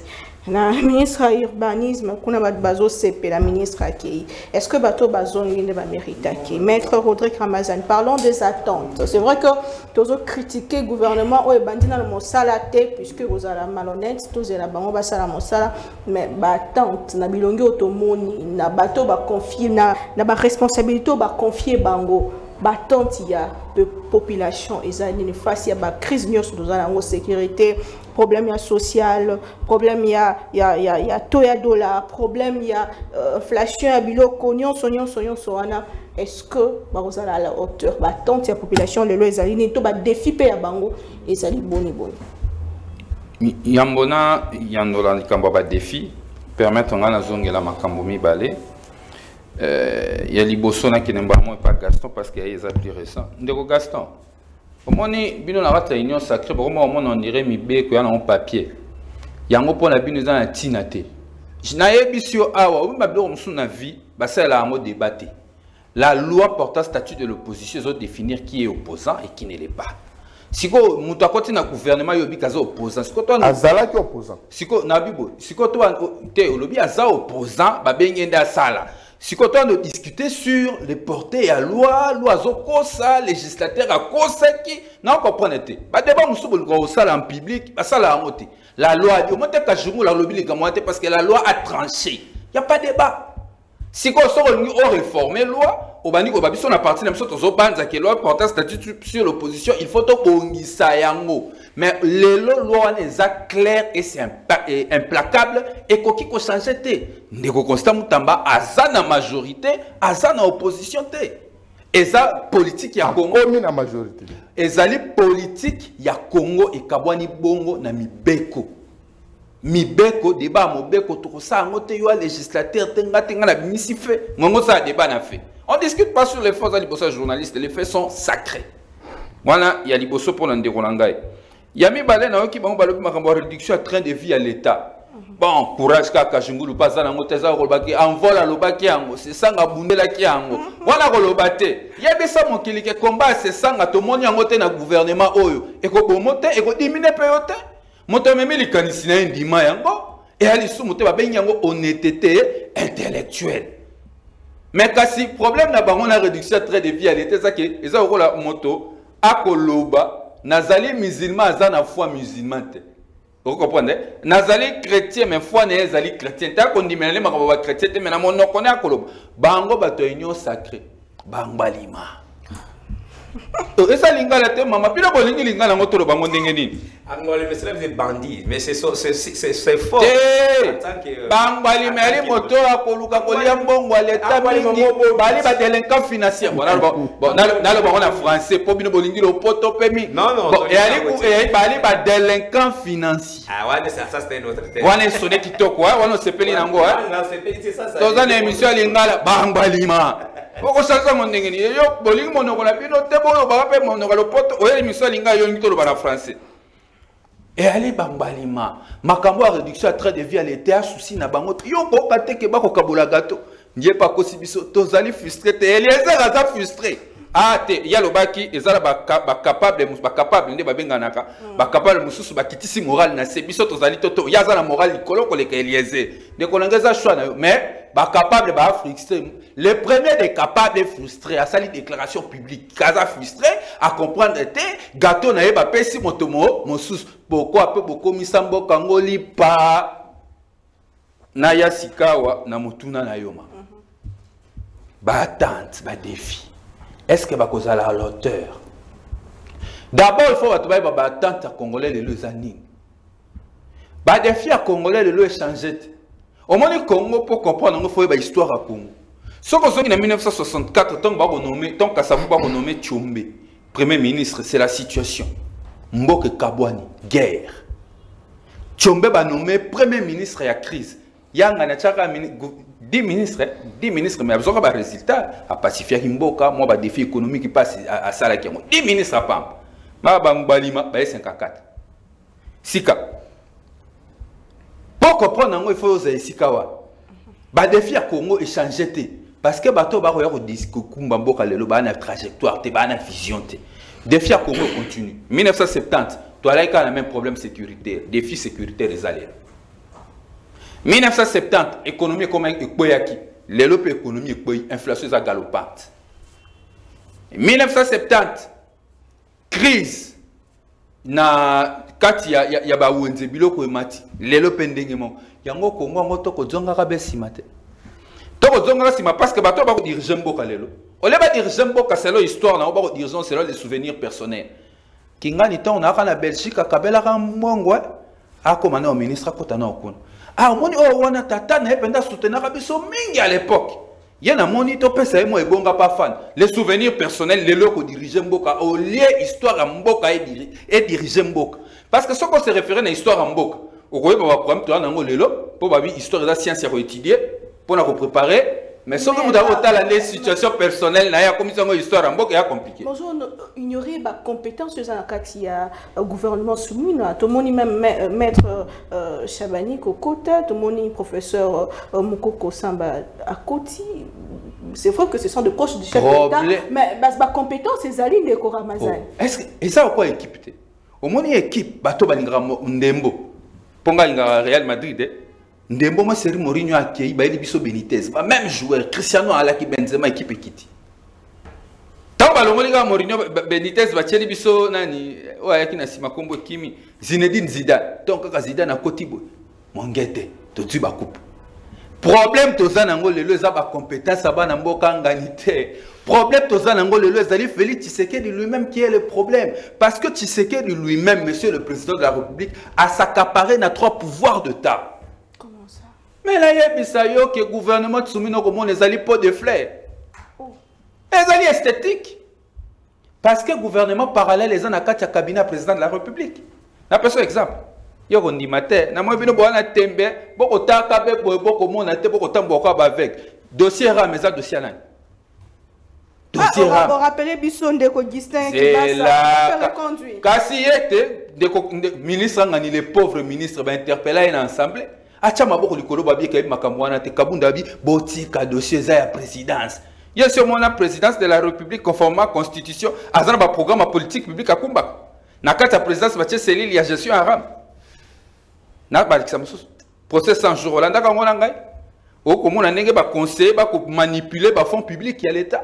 La ministre à l'urbanisme, bazo C P, la ministre à qui. Est-ce que bateau bazo ne va mériter qui? Maître Rodrigue Ramazani, parlons des attentes. C'est vrai que tous critiquer le gouvernement au bandit dans le salaté puisque vous êtes malhonnête tous les banques bas à la monsala mais battante na bilongi otomoni na bateau ba confier na na ba responsabilité ba confier bango battante il y a de population et ça ne face il y a ba crise nyos dans la sécurité problème ya social problème ya ya ya ya taux ya dollar problème ya inflation ya biloko nyonso nyonso nyonso wana. Est-ce que vous allez à la hauteur de la population de l'O E S A et tout le défi de la banque et ça dit bon et bon? Il y a un défi permettre à la zone de la Macambomi Balé. Il y a des bosons qui n'ont pas Gaston parce qu'il est plus récent. Ndeko Gaston, au moins, il y a une réunion sacrée pour moi, on dirait que c'est un papier. Il y a un point de vue dans la tinate. Je n'ai pas vu sur Awa, ou même si on a vu, c'est là un débat. La loi portant statut de l'opposition, ils ont définir qui est opposant et qui ne l'est pas. Si vous avez un gouvernement qui est opposant, si vous avez un opposant, si vous avez un opposant, si vous avez discuté sur les portées à loi, loi à législateur à cause qui n'a pas compris. Bah d'abord, nous sommes en public, ça la montée. La loi dit, au moins, t'as joué la lobby les parce que la loi a tranché. Il n'y a pas de débat. Si vous avez réformé la loi, vous avez dit que vous parti de la loi portant statut sur l'opposition, il faut que ça yango. Mais les lois sont claires et implacables et qu'on ne peut pas changer. Nous constatons que la majorité est en opposition. Et ça, politique, il y a Congo. Combien la majorité? Et ça, politique, il y a Congo et Kabwani Bongo na Mibeko. Mibeko, débat, Mobeko, tout ça, on y a législateur, tenga tenga la misifé. Mongo ça débat na fait. On discute pas sur les faits à l'Ibosa journaliste. Les faits sont sacrés. Voilà, il y a l'Ibosa pour l'Anderolangaï. Il y a mes balais qui vont avoir une réduction à train de vie à l'État. Bon, courage, Kajingulu, pas ça, Nangoteza, Rolbaki, envol à l'Obakiango, c'est ça, Nabundela Kiango. Voilà, Rolobate. Il y a des gens qui ont combattu, c'est ça, tout le monde a monté dans le gouvernement. Et qu'on a monté, et qu'on a diminué, et qu'on a même les Caniciens, et qu'on a et à l'issue, on a une honnêteté intellectuelle. Mais si le problème, on a réduction à trait de vie à l'État, c'est que, et ça, on a moto, à Koloba, Nazali musulman, à la foi musulmane. Vous comprenez? Nazali chrétien, mais foi n'est Nazali chrétien. T'as qu'on dit mais les marabouts chrétiens, mais la monnaie qu'on a colob. Bango batoignon sacré, bangalima. Et ça lingala te maman. Puis là bon lingala on trouve bango dengeni. Angolais mais c'est des bandits, mais c'est c'est c'est c'est fort. Bangalima les moteurs à coluka coliambon waleta bangi. Bali bat délinquant financier. Bon bon bon. Nalo bon on a français. Pour bien bon lingilo potopemi. Non non. Et allez et bali bat délinquant financier. Ah ouais ça ça c'est une autre tête. On est sonné qui toque quoi. On se pèle nango hein. C'est ça ça. Dans une émission lingala bangalima. Pourquoi ça ça mon dengeni? Yo boling mon on a bien noté. Et allez, Bambalima, ma réduction à trait de vie à l'état, souci n'a pas montré. Yo, kokate keba kokabola gato. N'y a pas possibilité, tozali frustré, et les gens frustrés. Ah, te, y a le baki, et ça, capable, capable, ne babenganaka, capable, moussous, bakitisi moral, n'a c'est biso, tozali toto, yaza la morale, colo, colé, eliézé. Ne colongaza choix, mais, capable, bah, frustré. Le premier des capables de frustrer, à sa déclaration publique, Kaza frustré, à comprendre, gâteau n'a pas pesé mon tomo, mon sous, pourquoi peu beaucoup misambo kangoli pa Naya Sikawa, Namutuna Nayoma. Ba attente, ba défi. Est-ce que ba causa la hauteur? D'abord, il faut trouver ba attente à Congolais de l'Ozanin. Ba défi à Congolais de l'Ozanin. Au moins, le Congo, pour comprendre, il faut l'histoire à Congo. Ce que en mille neuf cent soixante-quatre, tant que Kasavubu a nommé Tshombe, Premier ministre, c'est la situation. Mboke Kabwani, guerre. Tshombe a nommé Premier ministre à la crise. Il y a dix ministres, dix ministres, mais il y a un résultat. À pacifier Mboka, moi, il défi économique qui passe à Salaki. dix ministres à Pam. Je suis à cinquante-quatre. Sika. Pour comprendre, il faut que Sikawa. Le défi à Congo est changé. Parce que bateau va regarder discours Mbambo Kalelo ba na trajectoire te ba na vision te. Défi à Congo continue. mille neuf cent soixante-dix, toi là il y a le même problème sécuritaire, défi sécuritaire des alliés. mille neuf cent soixante-dix, économie comme ekoyaki, lelo pe économie ekoy inflation za galopante. mille neuf cent soixante-dix, crise na kati ya ya ba wenze biloko emati, lelo pe ndengemo, yango Congo ngo to ko dzonga ka besi mate. Parce que bateau va diriger Mboka lelo. On va diriger Mboka c'est leur histoire, on va diriger c'est les souvenirs personnels. Kingani tant on a la Belgique à Kabela Ramwango a commandé au ministre Kotana Okun. Ah moni oh wana tata na penda soutenir biso mingi à l'époque. Il y a un moni to pesa mo ebonga pa fan. Les souvenirs personnels les locaux diriger Mboka au lieu histoire à Mboka et diriger Mboka. Parce que ce qu'on se référait à histoire à Mboka. Au quoi on va prendre toi nango lelo pour ba histoire de la science à étudier. Pour nous préparer, mais sans que nous avons une situation personnelle, la commission histoire est compliquée. Ignorer la compétence de la Katia gouvernement soumis, tout le monde même maître Chabani au côté, tout le monde professeur Mukoko Samba à côté. C'est vrai que ce sont des proches du chef d'État, mais la compétence c'est Zali de Koramazan. Est-ce que et ça quoi équipe? Au moins équipe, bateau balingra Ndembo, Ponga lingra Real Madrid. Ndembo ma seri Mourinho a accueilli biso Benitez, même joueur Cristiano Alaki Benzema équipe équipe. Tant balongolika Mourinho Benitez va tirer biso nani oya ki na simakombo kimi Zinedine Zidane. Donc kaka Zidane akoti boy mongete to tu ba coupe. Problème toza nango lelo eza ba compétence abana mboka nganité. Problème toza nango lelo ezali Félix Tshisekedi lui-même qui est le problème parce que Tshisekedi lui-même monsieur le président de la République a s'accaparé na trois pouvoirs de ta. Mais là, il y a des gouvernements qui sont mis dans le monde, ils n'ont pas de fleurs. ezali esthétique parce que gouvernement parallèle ezan na kati ya cabinet président de la République. Na peso exemple. Yoko ndimate na mwebino bwana tembe boko taka be boko mona te boko tamboka ba avec dossier ra meza dossier nani. Dossier ra. Vous rappelez Bisson de Augustin qui va ça le conduire. Kasi était de ministre ngani les pauvres ministres ba interpeller en assemblée. Acha maboko likolo ba bi ka makamwana te kabunda bi botika dossier za ya présidence. Il y a sûrement la présidence de la République conforme à la Constitution. Il y a un programme politique public à combattre. Dans la présidence, il y a gestion arabe. Dans le procès cent jours, il y a un conseil pour manipuler les fonds publics à l'État.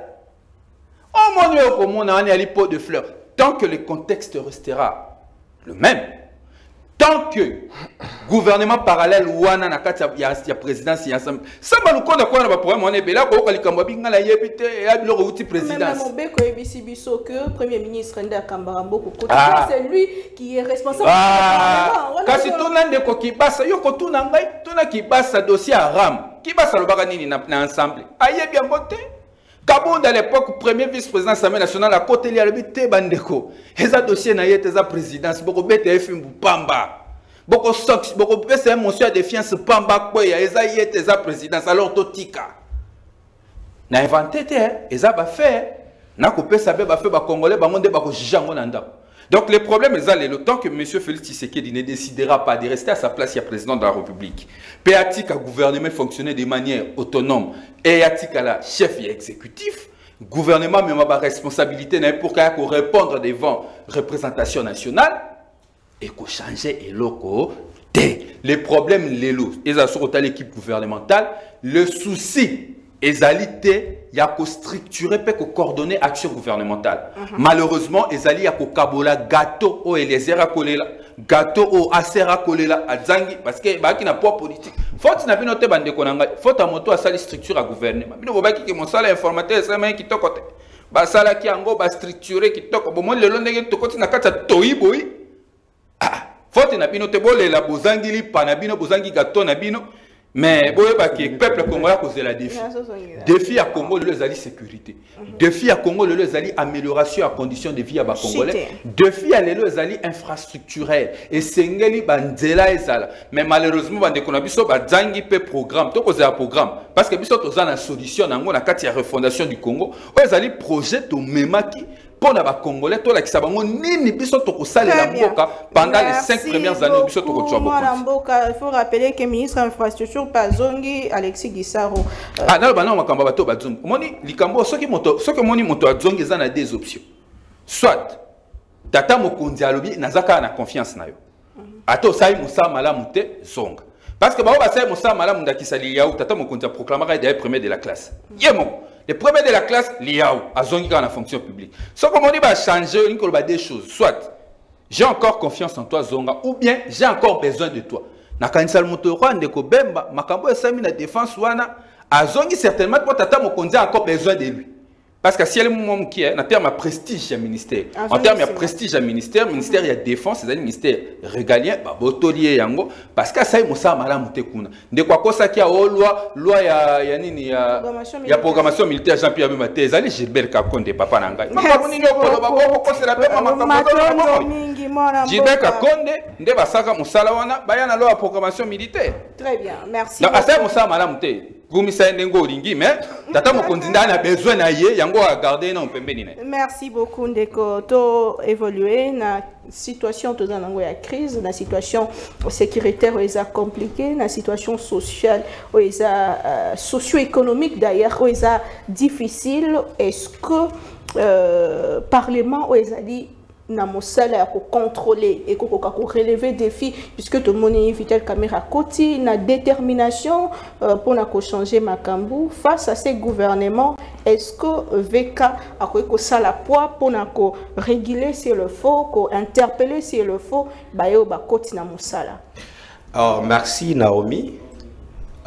On a un pot de fleurs. Tant que le contexte restera le même, tant que le gouvernement parallèle ou un la présidence, ça va nous conduire à un problème. On est là pour le Cambodge, la Yébité et leur outil présidence. Mais que Premier ministre Nda Kambarambo, c'est lui qui est responsable. Quand si tout l'un des qui passe, il y a tout l'un qui passe dossier à Ram, qui passe le Baranini ensemble. Aïe bien voté. Kabonde à l'époque, premier vice-président de l'Assemblée nationale, à côté de l'Albité Bandeko. Et ça, dossier n'a été sa présidence. Beaucoup B T F, Pamba. Beaucoup Sox, beaucoup P C M, monsieur à défiance, Pamba, Koya. Et ça, y était sa présidence. Alors, Totika. N'a inventé, et ça, va faire. N'a coupé, ça, va faire, va Congolais, va monter, va Jangonanda. Donc, le problème, c'est que le temps que M. Félix Tshisekedi ne décidera pas de rester à sa place, il y a président de la République. Péatique à gouvernement fonctionner de manière autonome. Et à la chef et exécutif. Gouvernement, même à ma responsabilité, n'est pour qu'à répondre devant représentation nationale. Et qu'on change et loco. Les problèmes, les lots. Ils assurent l'équipe gouvernementale. Le souci, ezalité, il y a qu'à structurer, qu'à coordonner l'action gouvernementale. Mm-hmm. Malheureusement, ezali y a qu'à kabola gâteau au Eliezer à Kolela, gâteau au Aser à Kolela, à Zangi, parce que bah qui n'a pas politique. Faut que n'a pas noté bande konanga, faut à moto à ça les structures à gouvernement. Mais nous voyons que mon salaire informateur c'est même qui toque. Bah ça là qui ango bah structurer qui toque. Bon moi le long des gens toque n'a qu'à ça toyi boy. Ah, faut que n'a pas noté bon les la bozangi li panabino bozangi gâteau nabino. Mais bon, le peuple congolais a causé la défi. Défi à Congo, le zali sécurité. Défi à Congo, le zali amélioration à condition de vie à bas congolais. Défi à le zali infrastructurel. Et Sengeli Bandela et Zala. Mais malheureusement, on a vu un programme. Un programme. Parce que on a une solution dans la refondation du Congo. On a un projet de Memaki. Pour les Congolais, tous les Sabangos, ni biso toko salela mboka pendant les cinq premières années biso toko tshwa mboka. Il faut rappeler que ministre de l'infrastructure Pazongi Alexis Gisaro. Ah non, bah non, makamba bato bazongi. Moni likambo soki moto, soki moni moto azongi eza na deux options. Soit tata mokonzi alobi nazaka na confiance na yo. Ato sai musa malamu te zonga. Parce que ba ba sai musa malamu ndakisa liya ou tata mokonzi proclamera des premiers de la classe. Yemo. Les premiers de la classe, l'I A O, à Zongi dans la fonction publique. Ce qu'on dit, va changer, il y a des choses. Soit, j'ai encore confiance en toi, Zonga, ou bien j'ai encore besoin de toi. Na kanisal motoroa ndeko bemba, makambo esami na défense wana, à Zongi certainement pour tata mokonzi a encore besoin de lui. Parce que si elle est mon qui est, en termes de prestige à ministère, en termes de prestige à ministère, ministère il y a défense, c'est-à-dire ministère régalien, bah botolier yango, parce que ça est mossa malam tekuna. De quoi quoi ça qui a oh loi loi ya ya nini ya ya programmation militaire Jean-Pierre Mbembangombo, allez Gilbert Kaponde papa nangai. Gilbert Kaponde nde basaka mosala wana baya na loi programmation militaire. Très bien, merci. Donc ça est mossa malam te. Merci beaucoup Ndeko. To évoluer na situation to dans la crise, na situation sécuritaire est compliquée, na situation sociale est euh, socio-économique d'ailleurs est difficile. Est-ce que euh, parlement est dit na mosala ko contrôler et ko ko relever défi puisque tout le monde est Vital Kamerhe koti na détermination pour na ko changer makambu face à ces gouvernements. Est-ce que V K a ko sala poids pour na ko réguler s'il le faut, ko interpeller s'il le faut ba yo ba koti na mosala? Alors merci Naomi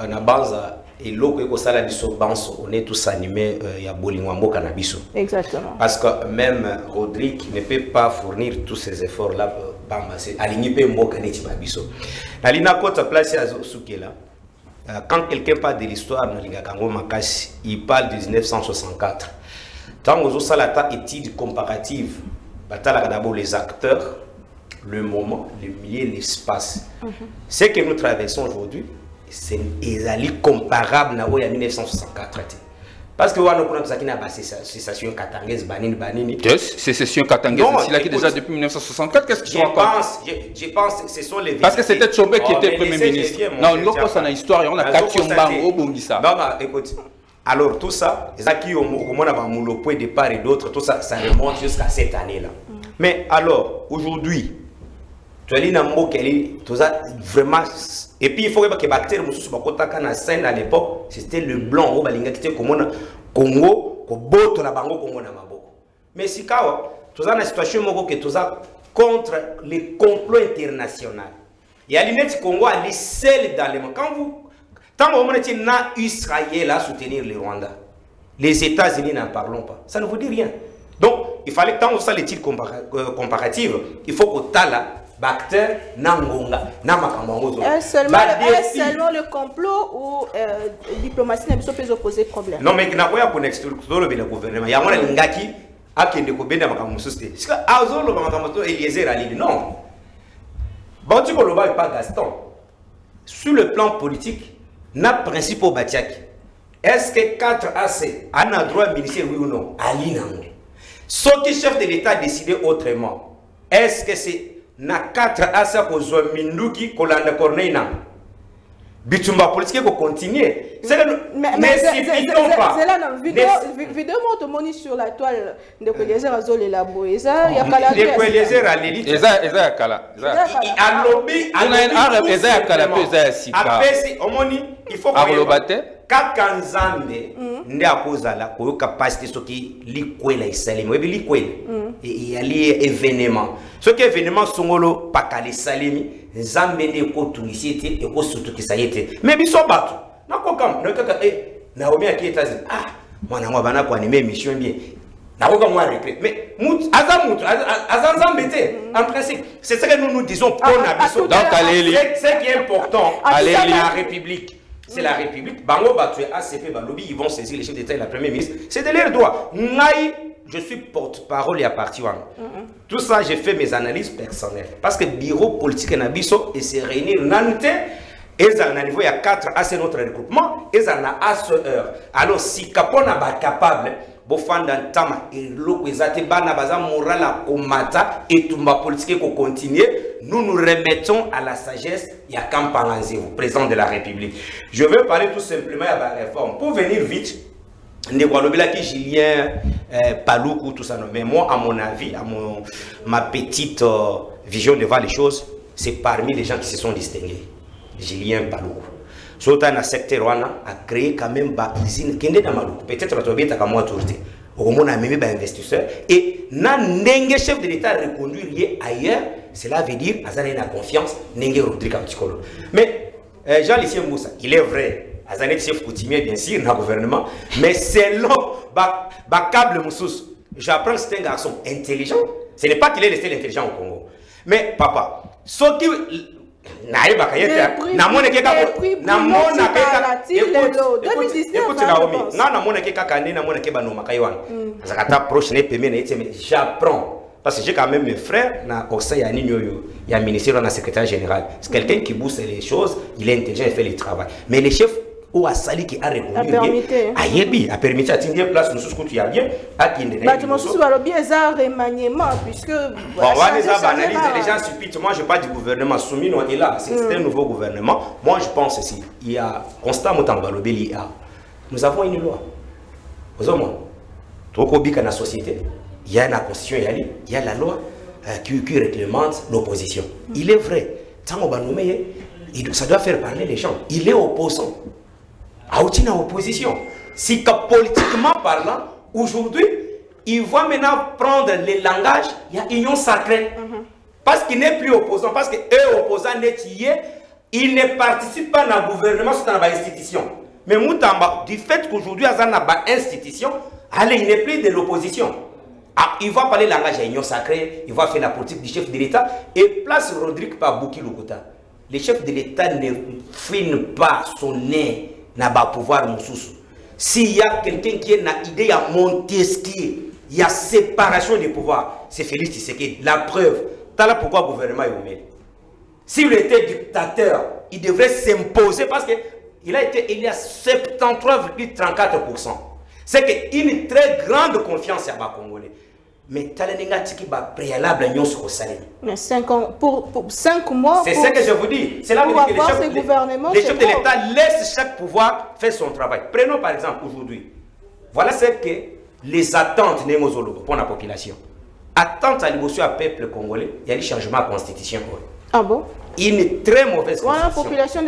na banza et loko ko sala biso banso on est tous animés euh, ya bolingwa mboka na biso. Exactement. Parce que même Rodrigue ne peut pas fournir tous ces efforts là bamba c'est aligné pe mboka neti ba biso. Na lina kota place ya Sukela. Quand quelqu'un parle de l'histoire de Lingakango Makasi, il parle de mille neuf cent soixante-quatre. Tant aux salata études comparatives, d'abord les acteurs, le moment, le milieu, l'espace. Mm-hmm. Ce que nous traversons aujourd'hui, c'est comparable à mille neuf cent soixante-quatre. Parce que nous avons une sécession katangaise, banine, banine. Sécession katangaise, c'est là qui déjà depuis mille neuf cent soixante-quatre, qu'est-ce qu'ils sont encore? Je pense que ce sont les... Parce que c'était Tshombe qui était Premier ministre. Non, nous avons une histoire, on a Katiombango, au Bongissa. Non, non, écoute. Alors tout ça, les acquis au Moulopo et des parts et d'autres, tout ça, ça remonte jusqu'à cette année-là. Mais alors, aujourd'hui, tu as dit que tout ça, vraiment... Et puis il faut que les bactéries soient à l'époque, c'était le blanc, c'était le Congo, Congo. Mais si tu as une situation contre les complots internationaux, il y a l'unité Congo à l'essai dans les mains. Quand vous, tant qu'on a Israël à soutenir les Rwandais, les États-Unis n'en parlons pas. Ça ne vous dit rien. Donc il fallait tant que les titres comparatifs, il faut que tu as là. Bactère, Nangonga, Namakambango. Seulement le complot ou la euh, diplomatie n'a pas posé problème. Non, mais il n'y a pas de gouvernement. Il y a un gars qui a été découvert dans la société. Parce que Azolo, Eliezer Ali, non. Bantu Koloba n'est pas Gaston. Sur le plan politique, n'a principe au Batiaki. Est-ce que quatre A C a un droit ministère, oui ou non? Ali Nango. Ce qui chef de l'État a décidé autrement, est-ce que c'est. Na quatre asa ko zo minduki ko landa corneina bitumba politique ko continuer c'est mais c'est là non vidéo vidéo monte moni sur la toile de Eliezer Azole la boeza ya kala Eliezer aleli eza eza ya kala a lobby a a eza ya kala pe eza ya sika apesi omoni il faut que kaka nzambe nde akozala ko capacité soki likwela isalemi webi likwela et yali événement ce qui événement songolo pakali salemi nzambe nde ko tunisité et ko sotukisayete mais biso bato nakokam nakaka eh na omi aki États-Unis ah mwana mwa bana ko animer mission bien nakokam mwa regret mais mutu azamutu azanzambe té en principe c'est ce que nous nous disons pour na biso donc aleli c'est qui est important aleli la République. C'est la République. Bango Batoué, A C P, Balobi, ils vont saisir les chefs d'État et la Première ministre. C'est de leur droit. Je suis porte-parole et à partir. Tout ça, j'ai fait mes analyses personnelles. Parce que le bureau politique et Nabiso, et c'est réuni l'unité. Et ça, on a niveau, il y a quatre A C notre regroupement. Et ça, on a A C E R. Alors, si Capone est capable, il faut un temps. Et l'autre, moral à combattre et tout ma politique qu'on continue. Nous nous remettons à la sagesse Yakam Panganzi, président de la République. Je veux parler tout simplement de la réforme. Pour venir vite, Julien Paluku, tout ça. Mais moi, à mon avis, à mon, ma petite euh, vision de voir les choses, c'est parmi les gens qui se sont distingués. Julien Paluku. Surtout dans le secteur Rwanda, a créé quand même une usine qui est dans Maluku. Peut-être que tu as moi tourné. On a même des investisseurs et n'engagé chef de l'État reconduit ailleurs. Cela veut dire Azane n'a confiance n'engagé Rodrigue Ramazani. Mais euh, Jean-Luc Moussa, il est vrai, Azane est chef coutumier bien sûr dans le gouvernement, mais selon Bakable Moussous, j'apprends que c'est un garçon intelligent. Ce n'est pas qu'il est resté intelligent au Congo. Mais papa, ce qui Naïba Kayeta, Namone Keka, Namone Keka, écoute, Naomi, non, Namone Keka Kane, Namone Keba no Makaywan. Zakata proche n'est pas mené, mais j'apprends. Parce que j'ai quand même mes frères, na conseil à Nignoyo, il y a un ministère, un secrétaire général. C'est quelqu'un qui bousse les choses, il est intelligent, il fait le travail. Mais les chefs, ou à Sali qui a reconnu, a Yebi, a permis à Tindier place, nous sommes tous à bien, à Tindier. Bah, tu m'en souviens, alors bien, ça, remaniement, puisque. On va les banaliser, les gens supplitent. Moi, je parle du gouvernement soumis, on est là, c'est un nouveau gouvernement. Moi, je pense ici, il y a Constant Motambalobé, il y a. Nous avons une loi. Vous avez dit, dans la société, il y a la constitution, il y a la loi qui réglemente l'opposition. Il est vrai, tant qu'on va nommer, ça doit faire parler les gens. Il est opposant. Aoutina opposition. Si politiquement parlant, aujourd'hui, ils vont maintenant prendre les langages, il y a union sacrée. Mm-hmm. Parce qu'il n'est plus opposant, parce que eux opposants n'est hier, ils ne participent pas dans le gouvernement, c'est dans l'institution. Mais Moutamba, du fait qu'aujourd'hui, ils ont une institution, allez, il n'est plus de l'opposition. Ah, il va parler langage à union sacrée, il va faire la politique du chef de l'État et place Rodrigue Pabouki Loukouta. Le chef de l'État ne fine pas son nez. N'a pas pouvoir moussous. S'il y a quelqu'un qui a une idée à Montesquieu, il y a séparation des pouvoirs, c'est Félix Tshisekedi. La preuve, t'as là pourquoi le gouvernement est ouvert. S'il était dictateur, il devrait s'imposer parce qu'il a été élu à soixante-treize virgule trente-quatre pour cent. C'est une très grande confiance à bas Congolais. Mais tu as un préalable à Nyonso Kossalemi. Mais cinq ans, pour cinq mois. C'est ce que je vous dis. C'est là que les chefs de l'État laissent chaque pouvoir faire son travail. Prenons par exemple aujourd'hui. Voilà ce que les attentes pour la population. Attentes à l'émotion du peuple congolais, il y a des changements à la constitution. Ah bon? Une très mauvaise constitution.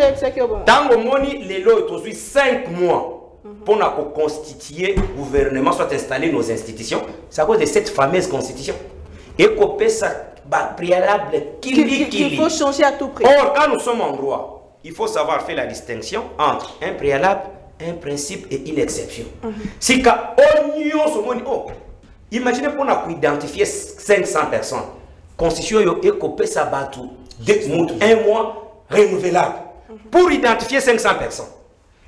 Dans le monde, les lois aujourd'hui cinq mois. Pour nous constituer le gouvernement, soit installer nos institutions, c'est à cause de cette fameuse constitution. Et qu'on peut ça préalable qu'il faut changer à tout prix. Or, quand nous sommes en droit, il faut savoir faire la distinction entre un préalable, un principe et une exception. Mm-hmm. Si qu'à l'Union, oh, imaginez qu'on a identifié cinq cents personnes, constitution et qu'on peut ça un mois renouvelable pour identifier cinq cents personnes.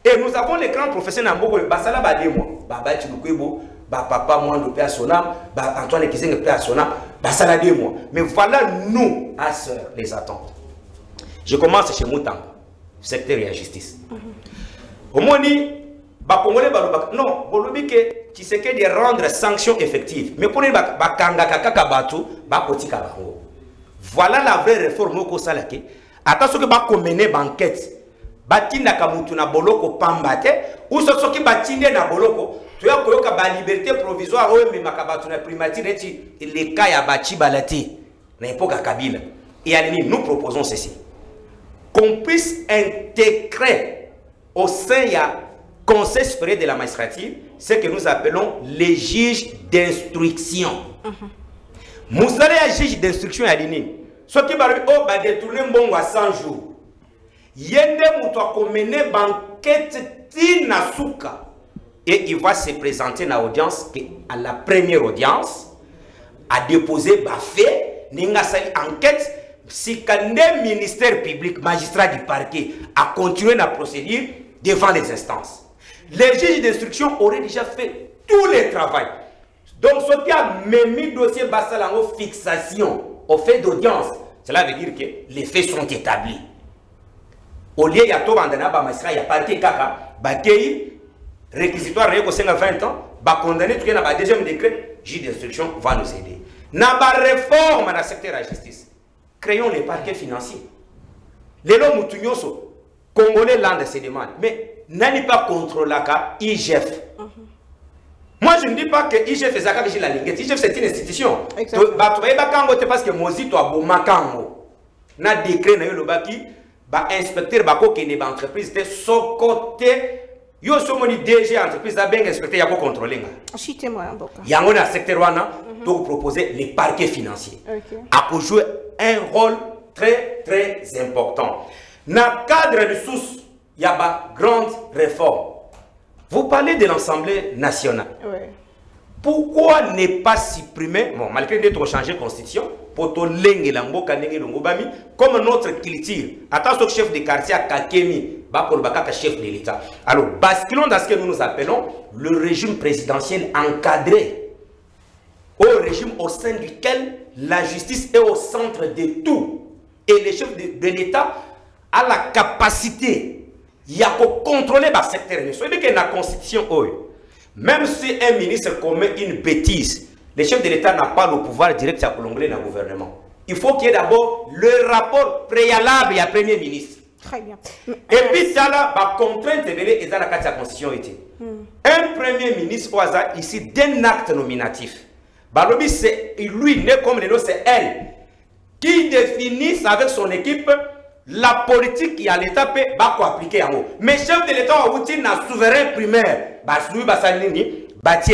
Et nous avons les grands professeurs Nambo, Basala Bademo, Baba Tchoukwebo, Papa Mwando Péasona, Antoine Kizeng Péasona, Basala Demo. Mais voilà nous, à sœur, les attentes. Je commence chez Moutamba, secteur de la justice. Au moins, non, on a dit que tu sais qu'il y a rendre sanctions effectives. Mais pour les Bakanga Kakakabato, Bakoti Kabaro. Voilà la vraie réforme au Kosalake. Attention que Bako mène banquette. Batinda kamutu na boloko pambate ou sosoki batinde na boloko tuya koyoka ba liberté provisoire oyo mema kabatu na primature eti le cas ya bachi balati na époque Kabila et alini nous proposons ceci qu'on puisse intégrer au sein ya conseil supérieur de la magistrature ce que nous appelons les juges d'instruction. Musale ya juge d'instruction alini soki ba o ba détourner mbongo à cent jours. Yende moutoua komene banquette Tina Souka. Et il va se présenter dans l'audience, à la première audience, à déposer bafé, n'inga sali enquête, si le ministère public, magistrat du parquet, a continué la procédure devant les instances. Les juges d'instruction auraient déjà fait tout le travail. Donc, ce qui a même dossier Bassalango fixation au fait d'audience, cela veut dire que les faits sont établis. Au lieu y a tout bandana ba magistrat y a parquet kaka ba kei réquisitoire réko senga vingt ans ba condamné tout na ba deuxième décret juge d'instruction va nous aider na ba réforme dans le secteur de la justice créons les parquets financiers les lois mutunyoso congolais lande se demande mais n'allez pas contre la ka I G F. Moi je ne dis pas que I G F est zaka que j'ai la lingette. I G F c'est une institution ba tu ba kango te parce que mozi to aboma kango na décret na yo le baki ba inspecteur ba ko kene ba entreprise te so côté yo so moni D G entreprise da ben inspecteur ya ko contrôler nga chité moi en boka yango na secteur wana to proposer les parquets financiers a ko jouer un rôle très très important na cadre de sous ya ba grande réforme. Vous parlez de l'Assemblée nationale. Ouais. Pourquoi ne pas supprimer bon malgré d'être changé constitution poto lenge la mboka ndenge longobami comme notre culture attention chef de quartier à Kakemi bakol bakaka chef de l'état. Alors basculons dans ce que nous nous appelons le régime présidentiel encadré au régime au sein duquel la justice est au centre de tout et le chef de, de l'état a la capacité ya ko contrôler ba secteur et celui que la constitution oyo. Même si un ministre commet une bêtise, le chef de l'État n'a pas le pouvoir direct à prolonger le gouvernement. Il faut qu'il y ait d'abord le rapport préalable à Premier ministre. Très bien. Et puis ça là, la contrainte de délai est dans la carte de la Constitution. Un Premier ministre, ici, d'un acte nominatif. Balobi, c'est lui, né comme les nôtres, c'est elle, qui définit avec son équipe la politique qui a l'État peut appliquer en haut. Mais chef de l'État a outil dans souverain primaire. Merci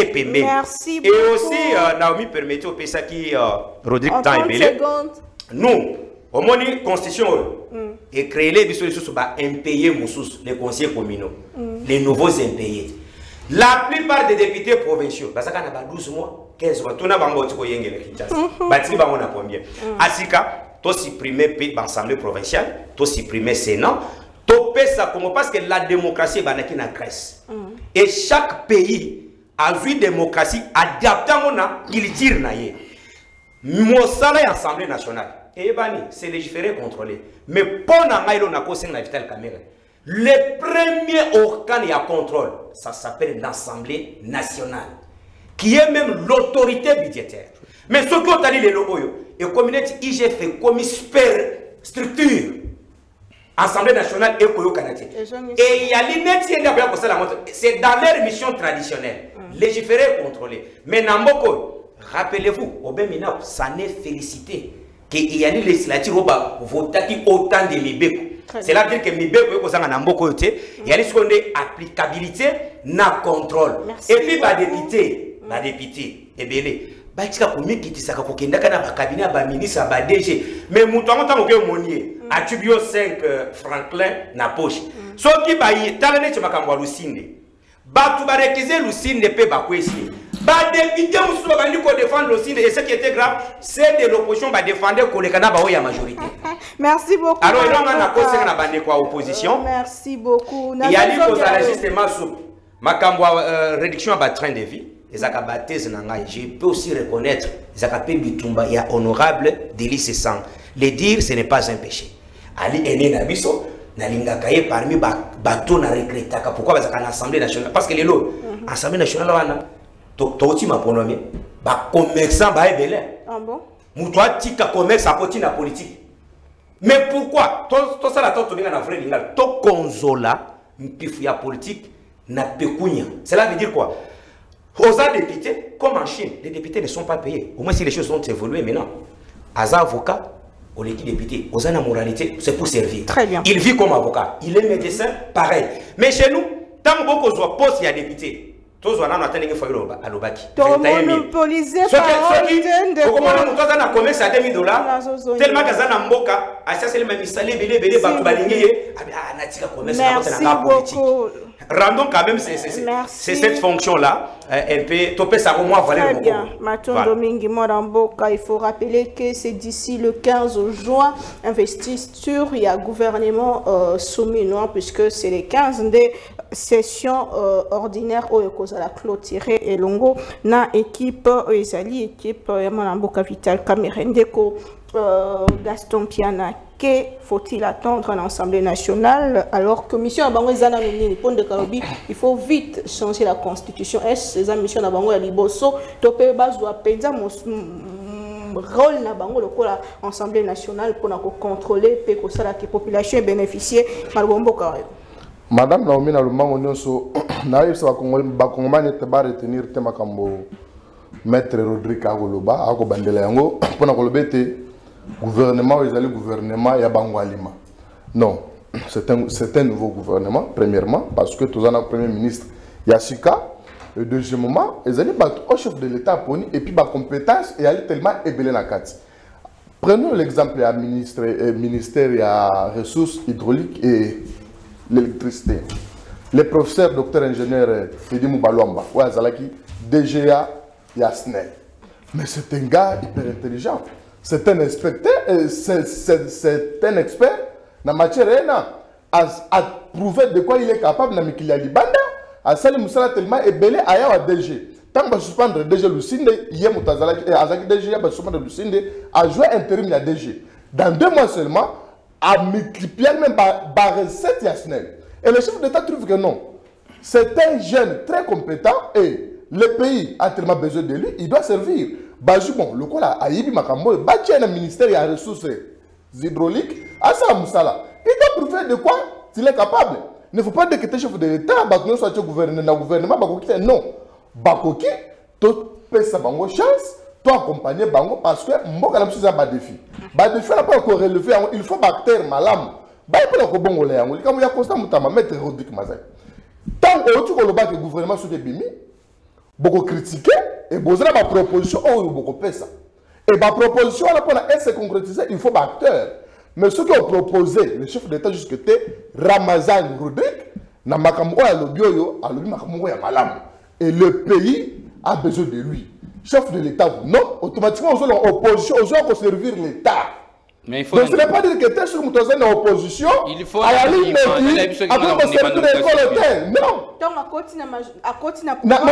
beaucoup. Et aussi, euh, Naomi, permettez au P S A qui euh, Rodrigue temps est belé. Nous, au moins, la constitution et créer les impayés, les conseillers communaux, les nouveaux impayés. La plupart des députés provinciaux, parce qu'on a douze mois, quinze mois, tout le monde a combien. Asika, tu supprimes l'Assemblée provinciale, tu supprimes le Sénat, tu pèses ça comme parce que la démocratie est en Grèce. Et chaque pays a vu démocratie adaptée à la culture. Moussala et l'Assemblée nationale. Et bani, c'est légiféré, contrôlé. Mais pour nous, on a conseillé la Vital Kamerhe. Le premier organe à contrôle, ça s'appelle l'Assemblée nationale, qui est même l'autorité budgétaire. Mais ce qu'on a dit, les lobos, et comme I G F, comme structure, Assemblée nationale et Koyo Canada. Et il y a l'inédit, c'est dans leur mission traditionnelle, légiférer et contrôler. Mais Namboko, rappelez-vous, Obéminao, ça n'est félicité qu'il y a une législature qui a voté autant de Mibeko. Cela veut dire que Mibeko est en Namboko, il y a une applicabilité, na contrôle. Et puis, la députée, la députée, et bien, Batika komi kiti saka ko kenda kana ba cabinet ba ministre ba D G mais muto ntango ke monier atubio cinq Franklin na poche so ki ba yitala ne tshamakamwa Lusinde ba tu ba rekiser Lusinde pe ba kwesi ba député musu ba ndiko défendre Lusinde et ce qui était grave c'est de l'opposition ba défendre ko le kana ba oya majorité. Merci beaucoup. Alors il on a conseil na bande ko opposition. Merci beaucoup. Il y a li ko za justement sou makamwa réduction ba train de vie. Je peux aussi reconnaître il y a honorable délice sang. Le dire, ce n'est pas un péché. Ali Ené Nabiso, Nalingakaye parmi bateaux na regrettaka. Pourquoi? Parce que l'Assemblée nationale, parce que les lots, l'Assemblée nationale, toi aussi ma pronomie, bah commerçant bah est belé. Ah bon? Moutoua tika commerce à côté na politique. Mais pourquoi? Toi ça la toi tu viens na vrai lingal. Toi consola, mpifuya politique na pekunia. Cela veut dire quoi? Aux députés, comme en Chine, les députés ne sont pas payés. Au moins, si les choses ont évolué maintenant, aux avocats, aux députés, aux la moralité, c'est pour servir. Très bien. Il vit comme avocat. Il est médecin, pareil. Mais chez nous, tant qu'on soit poste, il y a député. Tous les gens ont attendu qu'il faut à l'obaki. Donc, monopoliser par l'idée de... Comment on a un commerce à deux mille dollars, tellement qu'ils ont un moka, à ça, c'est le même salé, belé, belé, batoubaligné. Ah, Natika, commerce, c'est la politique. Rendons quand même cette fonction-là. Elle peut topper sa roue, moi, voilà. Très bien. Maton Domingue Moramboka, il faut rappeler que c'est d'ici le quinze juin, investiture, il y a gouvernement euh, soumis, non, puisque c'est les quinze des sessions euh, ordinaires au Ekozala clôturé et Longo, na équipe Oezali, équipe Moramboka Vital Kamerhe Ndeko, Gaston Piana. Faut-il attendre l'Assemblée nationale alors que mission à Bango Zana Mini Pont de Karobi, il faut vite changer la constitution. Est-ce que mission à Bango Liboso, Topé Bas doit penser rôle na bango lokola l'Assemblée nationale pour contrôler et que la population bénéficie malbombo carré. Madame Naomi Nalumango Nyonso n'arrive sur la Congo, Bakongoma n'est pas retenir Temakambo Maître Rodrigue Agoloba, Agobandela Yango, pour Nakolobete. Gouvernement, ils allaient gouvernement, il y a Bangoualima. Non, c'est un, un nouveau gouvernement, premièrement, parce que tout ça, le premier ministre, il y a Sika. Le deuxième moment, ils allaient battre au chef de l'État pour nous, et puis, par compétence, et aller tellement ébélé la carte. Prenons l'exemple du ministère, euh, ministère il y a ressources hydrauliques et l'électricité. Le professeur, docteur, ingénieur Fidimo Balouamba, ou Azalaki, D G A, il y a S N E L. Mais c'est un gars hyper intelligent. C'est un expert, c'est un expert dans la matière à, à prouver de quoi il est capable dans qu'il y a des bandes à Salim Moussa tellement et belé à Yawa D G. Tant que suspendre D G Lusinde, il y a Azaki D G, il y a suspendre Lusinde, à jouer intérim il y a D G. Dans deux mois seulement, à multiplier même par recette Yasnel. Et le chef d'État trouve que non. C'est un jeune très compétent et le pays a tellement besoin de lui, il doit servir. Baju bon, le coup là, Aïbi Makambo, bâti un ministère des ressources hydrauliques, à ça Moussala. Il doit prouver de quoi il est capable. Il ne faut pas dire que tu es chef de l'État, que nous sommes gouvernement, gouvernement, non. Bakoki, tu peux sa bango chance, tu accompagner bango parce que moi quand même suis un défi. Bas défi n'a pas encore relevé, il faut bactère malam. Bah il peut le rebongo là, on dit comme il y a constant mutama maître Rodrigue Mazay. Tant que tu colobas que le gouvernement sur des bimi, beaucoup critiquer. Et vous avez ma proposition, on vous propose ça. Et ma proposition, elle s'est concrétisée, il faut acteur. Mais ceux qui ont proposé, le chef d'État jusque Ramazani Rodrigue, n'a pas malam. Et le pays a besoin de lui. Chef de l'État, non, automatiquement, aux gens ont opposition, aux gens qui ont servir l'État. Mais il faut donc ce n'est pas dire que tel sur Moutazane est opposition, il faut à la ligne médique, à tout le monde de non. Donc à côté n'a à côté n'a pas. Non,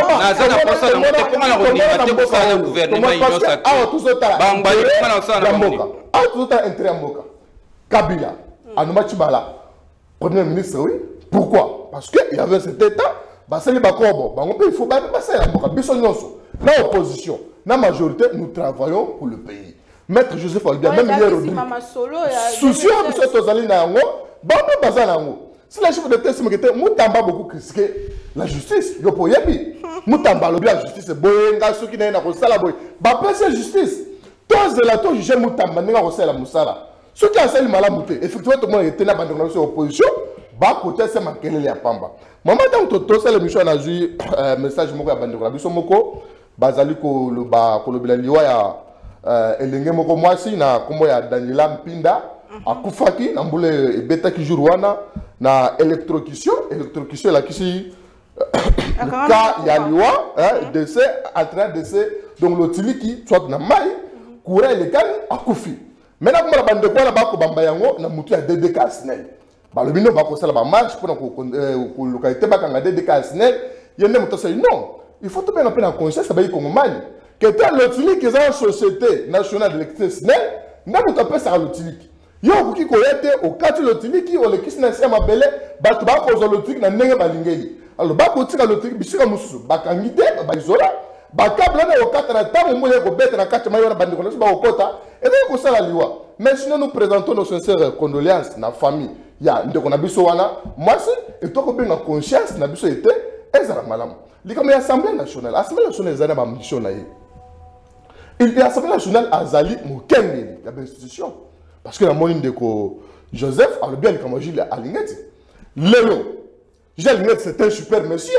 non, non, non, Maître Joseph Olga, même hier au début. Soucieux de ce Tozali Nango, Bamba Bazanango. Si la chef de test était Moutamba beaucoup critiqué la justice, Yopo Yabi. Moutamba, le bien la justice, Boyenga, ceux qui n'ont pas de salaboy. Bapé, c'est justice. Tous les latos, j'ai Moutamba, n'a pas de moussala. Ceux qui ont celle malamouté, effectivement, tout le monde était là, abandonné sur l'opposition, bah, côté, c'est Makele et Apamba. Maman, tant que tout le Michel a eu un message, Moko abandonné, Moko, Bazaliko, le Ba, Kolobela Liwaya. Et les gens qui ont Daniel Mpinda, à Koufaki, à Mboulé, Beta Kijourouana, à l'électrocution, l'électrocution, là, qui le cas, il y a un décès, à travers décès, donc le Tili qui, soit dans Maï, courait les cannes à Koufi. Maintenant, on a bandé quoi là-bas, on a bandé quoi là-bas, on a bandé quoi là-bas, on a bandé quoi là-bas, on a bandé quoi là-bas, on a bandé quoi que tel l'utilique qui est en société nationale d'électricité, n'a pas tapé ça l'utilique. Il y a beaucoup qui connaissent au quatre l'utilique qui ont les qui sont à Mabelle, Batba cause l'utilique n'a rien à l'ingénier. Alors Bakotika l'utilique, Bissira Moussou, Bakangide, Bazola, Bakablan au quatre à temps, on mouille au bête à quatre maillots à Bandicolas, Bakota, et donc ça la loi. Mais sinon nous présentons nos sincères condoléances, la famille, il y a Ndokonabisoana, moi c'est, et toi que la conscience n'a pas été, et ça la malam. L'Assemblée nationale, l'Assemblée nationale est un mission. Il y a l'Assemblée nationale à Zali, il y a une institution. Parce que la moyenne de Joseph, a le bien de la Lingette. Léo, Jalinet, c'est un super monsieur.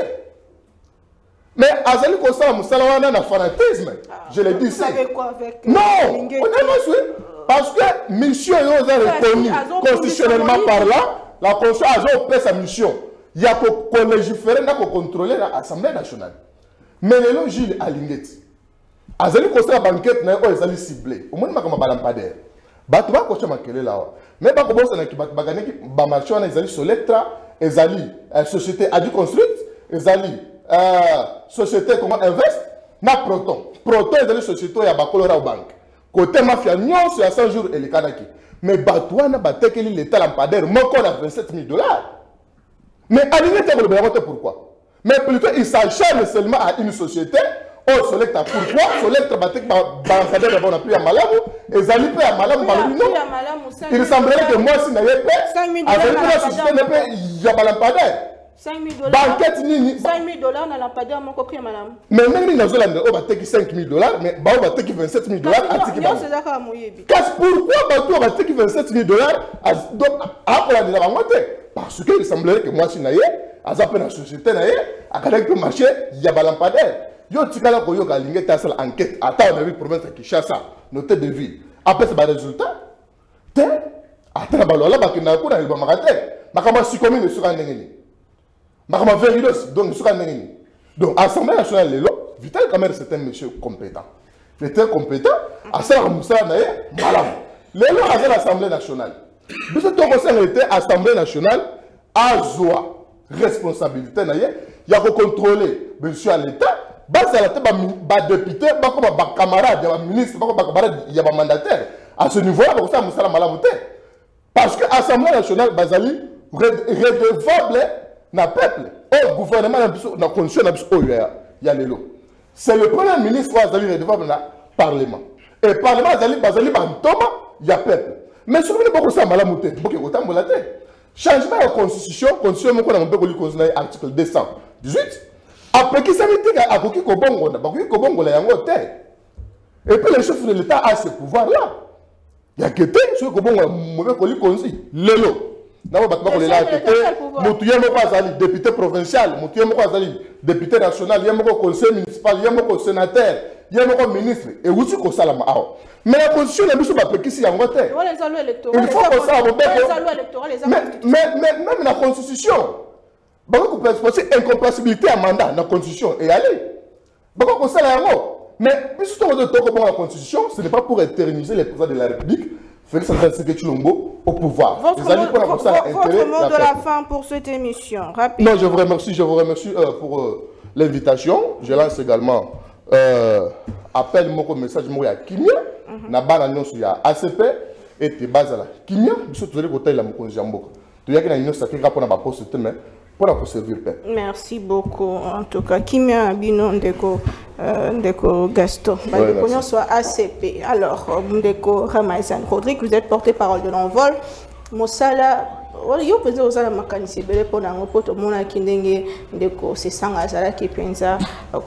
Mais à Zali, on a un fanatisme. Je l'ai dit, c'est. Non, on est monsieur. Parce que mission est reconnue constitutionnellement parlant, la Constitution a sa mission. Il y a qu'on légiférer, il y a qu'on contrôler l'Assemblée nationale. Mais les gens, Gilles Alingette. Azali Costa la banquette na o ezali ciblé. Au moins ma kama balampader. Batu ba kocha makele lawa. Mais ba kobosa na ki bagane ki ba marchona ezali Solectra, ezali société Adu Construite, ezali euh société comment invest na Proton. Proton ezali société ya ba Colorado Bank. Côté mafia nyonso ya cent jours ele kanaki. Mais batu wana batekeli l'état lampader moko na vingt-sept mille dollars. Mais aligné te ko balampader pourquoi? Mais plutôt il s'acharne seulement à une société. Oh, Solectra, pourquoi Solectra battait l'ambassadeur d'abord n'a plus à Malabo et Zali peut à Malabo, non. Il semblerait que moi, si n'avait pas, avec la société n'a pas, il y a l'ambassadeur. cinq mille dollars. cinq mille dollars, n'a pas à mon copie, madame. Mais même les Néo-Zélandais, on va taper cinq mille dollars, mais on va taper vingt-sept mille dollars. Qu'est-ce pourquoi on va taper vingt-sept mille dollars à la montée? Parce qu'il semblerait que moi, si n'avait pas, à la société n'avait pas, à quelqu'un marché, il y a l'ambassadeur. Yo tikala ko yo galinga ta sala enquête ata on a vu promettre Kinshasa notre de ville après ce résultat te ata balola ba kina ko na ba makate makama sikomi sur ndengeni makama veridos donc sur ndengeni donc assemblée nationale lelo Vital Kamerhe c'est un monsieur compétent mais très compétent à ça Moussa naé malam lelo à l'assemblée nationale de ce ton conseil était assemblée nationale azoa responsabilité naé ya ko contrôler monsieur à l'état. Bas à la tête, bas député, bas comme bas camarade, bas ministre, bas comme bas camarade, il y a bas mandataire. À ce niveau-là, pour ça, Moussa la malamoté. Parce que l'Assemblée nationale, Bazali, redevable na peuple. Au gouvernement, na constitution, na biso O U R, il y a les lots. C'est le premier ministre Bazali redevable na parlement. Et parlement Bazali, Bazali, Bantoma, il y a peuple. Mais surtout, il y a beaucoup de ça malamoté. Beaucoup de malamoté. Changement de constitution, constitution, mon qu'on a un peu constitué article deux cent dix-huit. Après qu'il s'est mis à Koki Kobongo, Bakoki Kobongo, il y a un autre. Et puis le chef de l'État a ce pouvoir-là. Il y a quelqu'un qui a mauvais colis consi. Lelo. Député provincial, député national, conseil municipal, sénateur, ministre. Et où tu as mais la constitution n'est pas qui s'y a voté. Il faut que ça même la constitution. Beaucoup de personnes incompatibilité à mandat dans la constitution et aller. Beaucoup de ça là mais puisque on veut la constitution, ce n'est pas pour éterniser les présidents de la République, Félix Antoine Tshisekedi Tshilombo au pouvoir. Votre, les amis, mot, pour ça, votre mot de la fin pour cette émission, rapidement. Non, je vous remercie, je vous remercie euh, pour euh, l'invitation. Je lance également euh, appel, mon message, moi, à Kimia, na bananion sur ya A C P et tes bases là. Kimia, monsieur, tu veux voter la moukonge jambo. Tu veux qu'il y ait une sacrée rapport à ma poste, mais pour la poursuivre. Merci beaucoup, en tout cas. Kimia Abino Ndeko. Euh, Ndeko Gaston, bah, ouais, les soit A C P. Alors, Ndeko Ramazani, Rodrigue, vous êtes porte-parole de l'envol. Mosala, yo pese osala makanisi bele pona ngopo to mona kindenge Ndeko sesanga zala ki penza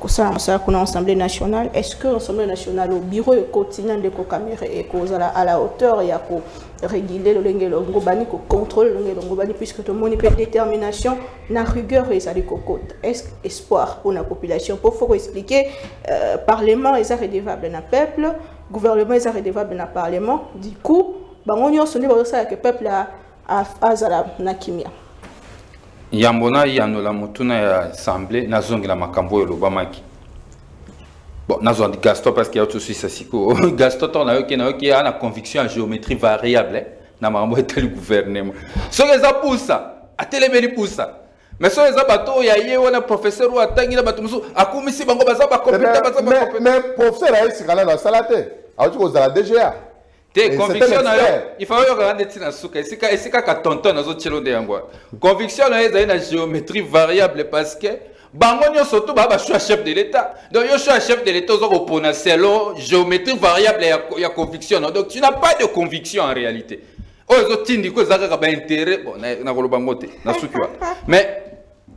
kosala mosala kuna Assemblée nationale. Est-ce que l'Assemblée nationale au bureau est continent Ndeko Kamerhe et kozala à la hauteur ya ko réguler le lenge longo bani ko contrôle le lenge longo bani puisque to moni peut détermination na rigueur et zali ko côte. Est-ce espoir pour la population pour faut expliquer euh, parlement est redevable na peuple, gouvernement est redevable na parlement. Du coup Bangonyo sonne ba ça que peuple a azala na kimia. Yambona yanola mutuna ya assemblée na zongila makambo elobamaki. Bon, na zo Gaston parce qu'il y a tout ça siko. Gaston on a OK na OK a la conviction en géométrie variable na mambo etel gouvernement. So eza poussa, atelemeli poussa. Mais so eza bato ya ye wana professeur ou atangila bato musu akumisi bango baza ba compétent baza ba compétent. Mais professeur a sikala na salate. Awu ko za la D G A. Tes convictions, il faut regarder dans ce cas. C'est c'est quand tonton dans autres chelons des anglois. Convictions, ils ont une géométrie variable parce que Bangonio surtout bah bah je suis chef de l'État. Donc je suis chef de l'État, ils ont opposé cela géométrie variable et conviction. Donc tu n'as pas de conviction en réalité. Oh ils ont dit que ça a intérêt. Bon, na golo bangote, na sukiwa. Mais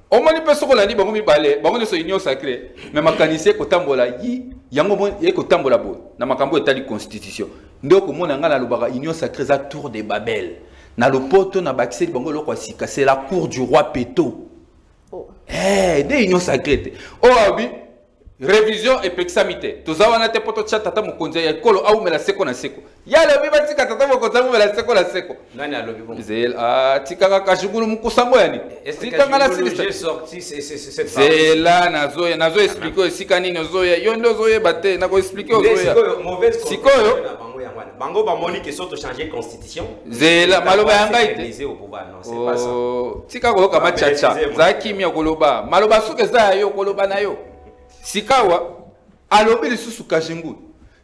au moins les personnes qu'on a dit Bangonio balé, Bangonio c'est union sacrée. Mais ma canisier kotambola yi, yango bon, kotambola bon. Na makambo état de constitution. Donc, on a l'union sacrée à Tour de Babel. Dans le poteau, on a c'est la cour du roi Péto. Eh, des unions sacrées. Oh, oui, révision et pexamité. Tout ça, on a des poteaux de chat, tata, mon conseil, et colo, ah, mais la seco, la seco. Y'a le bébé, tika, tata, mon conseil, mais la seco, la seco. Non, non, non, non. Ah, tika, Kajingulu, mon conseil, moi, est-ce que j'ai sorti cette phrase? C'est là, nazo, nazo, expliquez, si canine, nazo, yon, nazo, batte, nazo, expliquez, nazo, si quoi, Bango Bamoni qui sont changés de constitution. C'est la Maloba Yangaïté. C'est pas ça. Tika Koloka Machacha. Zaki Miagoloba. Maloba Soukeza Yo Koloba Nayo. Sikawa. Alobi le Soussou Kajingulu.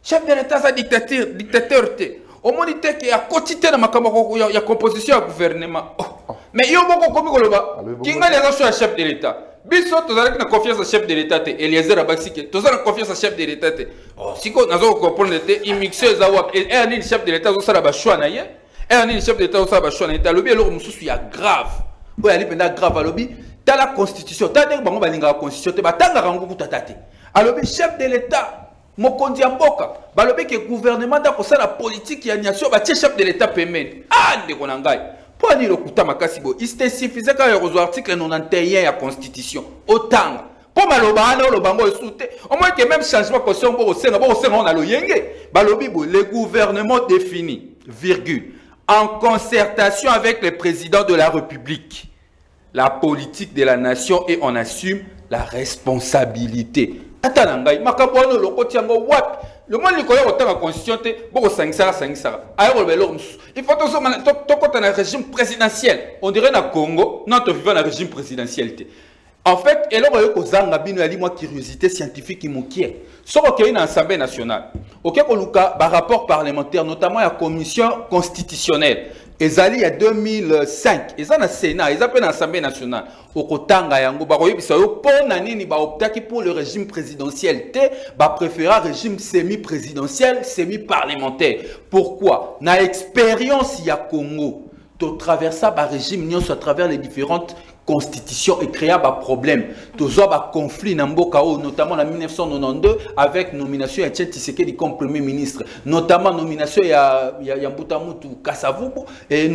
Chef de l'État, sa dictateur. Dictateur T. Au moins, il y a quotidien dans ma camarade. Il y a composition à gouvernement. Mais il y a beaucoup de Koloba. Qui n'a pas les chef de l'État. Biso, tu as confiance au chef de l'État, Eliezer Abaxike, tu as confiance au chef de l'État. Si on comprend que les mixeurs et un chef de l'État, ça va choisir. Et un chef de l'État, ça va choisir. Le lobby, alors, il y a grave. Il y a grave à lobby. Tu as la constitution. Tu as la constitution. Tu as la constitution. Alors, le chef de l'État, Mokondi Amboka, le gouvernement, tu as la politique, tu as le chef de l'État. Ah, tu as la Pour dire le il suffisait qu'à y article quatre-vingt-onze à constitution. Autant. Pour malobano, le bango est soutenu. Au moins que même changement constitution pour au sein, pour au sein on a le yenge. Balobibo, le gouvernement défini, virgule, en concertation avec le président de la République, la politique de la nation et on assume la responsabilité. Atanangai, makabono le kotiango wap. Le monde qui connaît autant la constitution, il faut que tu aies un régime présidentiel. On dirait dans le Congo, non, tu vivons dans le régime présidentiel. En fait, il y a une curiosité scientifique qui m'inquiète. Sauf qu'il y a une assemblée nationale. Il y a un rapport parlementaire, notamment la commission constitutionnelle. Il y a deux mille cinq, il y a un Sénat, il y a une assemblée nationale. Au Kotanga, il y a un pour le régime présidentiel. Il préfère un régime semi-présidentiel, semi-parlementaire. Pourquoi? Dans l'expérience, il y a Congo. Tu traverses le régime à travers les différentes constitutions et créer un problème. Tu as un conflit dans Mbokao, notamment en mille neuf cent quatre-vingt-douze, avec nomination de Tshisekedi comme Premier ministre, notamment nomination de Mbutamutu Kasavubu et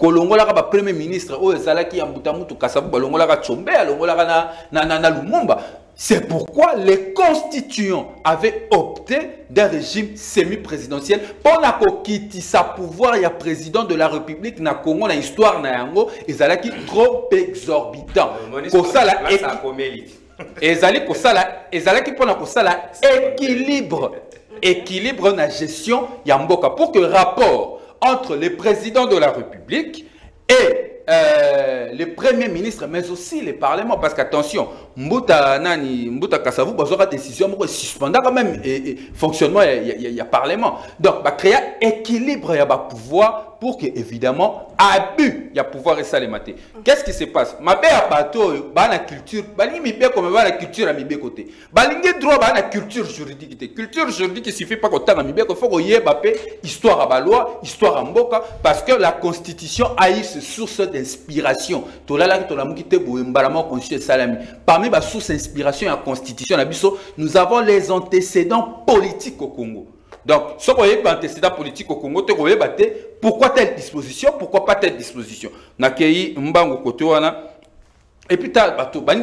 Kolongola comme Premier ministre. Zalaki Mbutamutu Kasavubu, Kolongola comme Tshombe, Kolongola comme Lumumba. C'est pourquoi les constituants avaient opté d'un régime semi-présidentiel pour la coquille sa pouvoir et président de la République na Congo na histoire na yango ils allaient qui trop exorbitant pour ça la ils allaient pour ça la ils allaient qui pour la pour ça la équilibre équilibre dans la gestion Yamboka pour que le rapport entre les présidents de la République et Euh, les premiers ministres, mais aussi les parlements, parce qu'attention, Mbouta Nani, Mbouta Kasavubu, il y aura des décisions qui suspendent quand même le fonctionnement du parlement. Donc, il créer un équilibre, il y a pouvoir pour que, évidemment, abus, il y a pouvoir et ça les mater. Qu'est-ce qui se passe? Ma belle abato, la culture, la culture à mes côtés. Balingue droit, la culture juridique. Culture juridique, il suffit pas qu'on t'a mis bien, il faut qu'on y ait histoire à Balois, histoire à Mboka, parce que la constitution a eu ce source de d'inspiration. Parmi les sources d'inspiration et la constitution, nous avons les antécédents politiques au Congo. Donc, si vous avez des antécédents politiques au Congo, vous avez pourquoi telle disposition, pourquoi pas telle disposition. Et puis, on va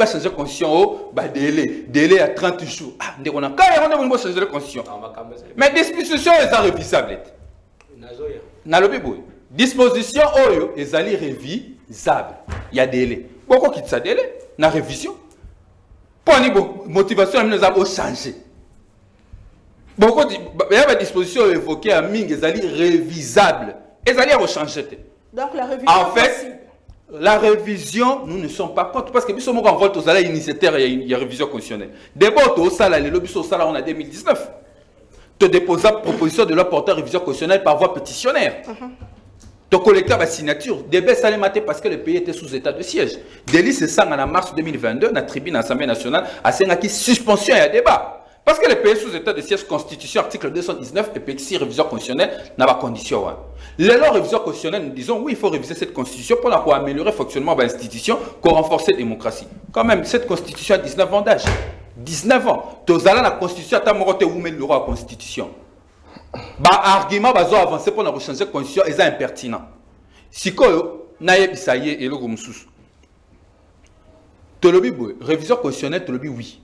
changer de constitution, délai, délai à trente jours. Ah, on va changer de constitution. Mais la disposition est révisable. Disposition Oyo et Zali révisable. Il y a délai. Pourquoi quitte ça délai? La révision. Pour une motivation, nous avons changé. Pourquoi il y a des dispositions évoquées à Ming et Zali révisable. Et Zali a changé. Donc la révision. En fait, la révision, nous ne sommes pas contre. Parce que nous sommes en vote aux Zali initiateurs et il y a une révision constitutionnelle. D'abord, au salaire, les lobbies au salaire, on a deux mille dix-neuf. Te déposer proposition de leur porter révision constitutionnelle par voie pétitionnaire. Uh-huh. Ton collecteur va signature, début ça maté parce que le pays était sous état de siège. Délice c'est ça en mars deux mille vingt-deux, la tribune à l'Assemblée nationale a signé suspension et à débat. Parce que le pays sous état de siège, constitution, article deux cent dix-neuf, et puis si révision constitutionnelle n'a pas condition. Les lois révision constitutionnelle, nous disons oui, il faut réviser cette constitution pour, la, pour améliorer le fonctionnement de l'institution, pour renforcer la démocratie. Quand même, cette constitution a dix-neuf ans d'âge. dix-neuf ans. Tu as la constitution, tu as la constitution. Bah argument bazo avancer pour nous rechanger constitution est impertinent. Si ko naye bisaye et le gomsus. Tolobi boy, révision constitutionnelle tolobi oui.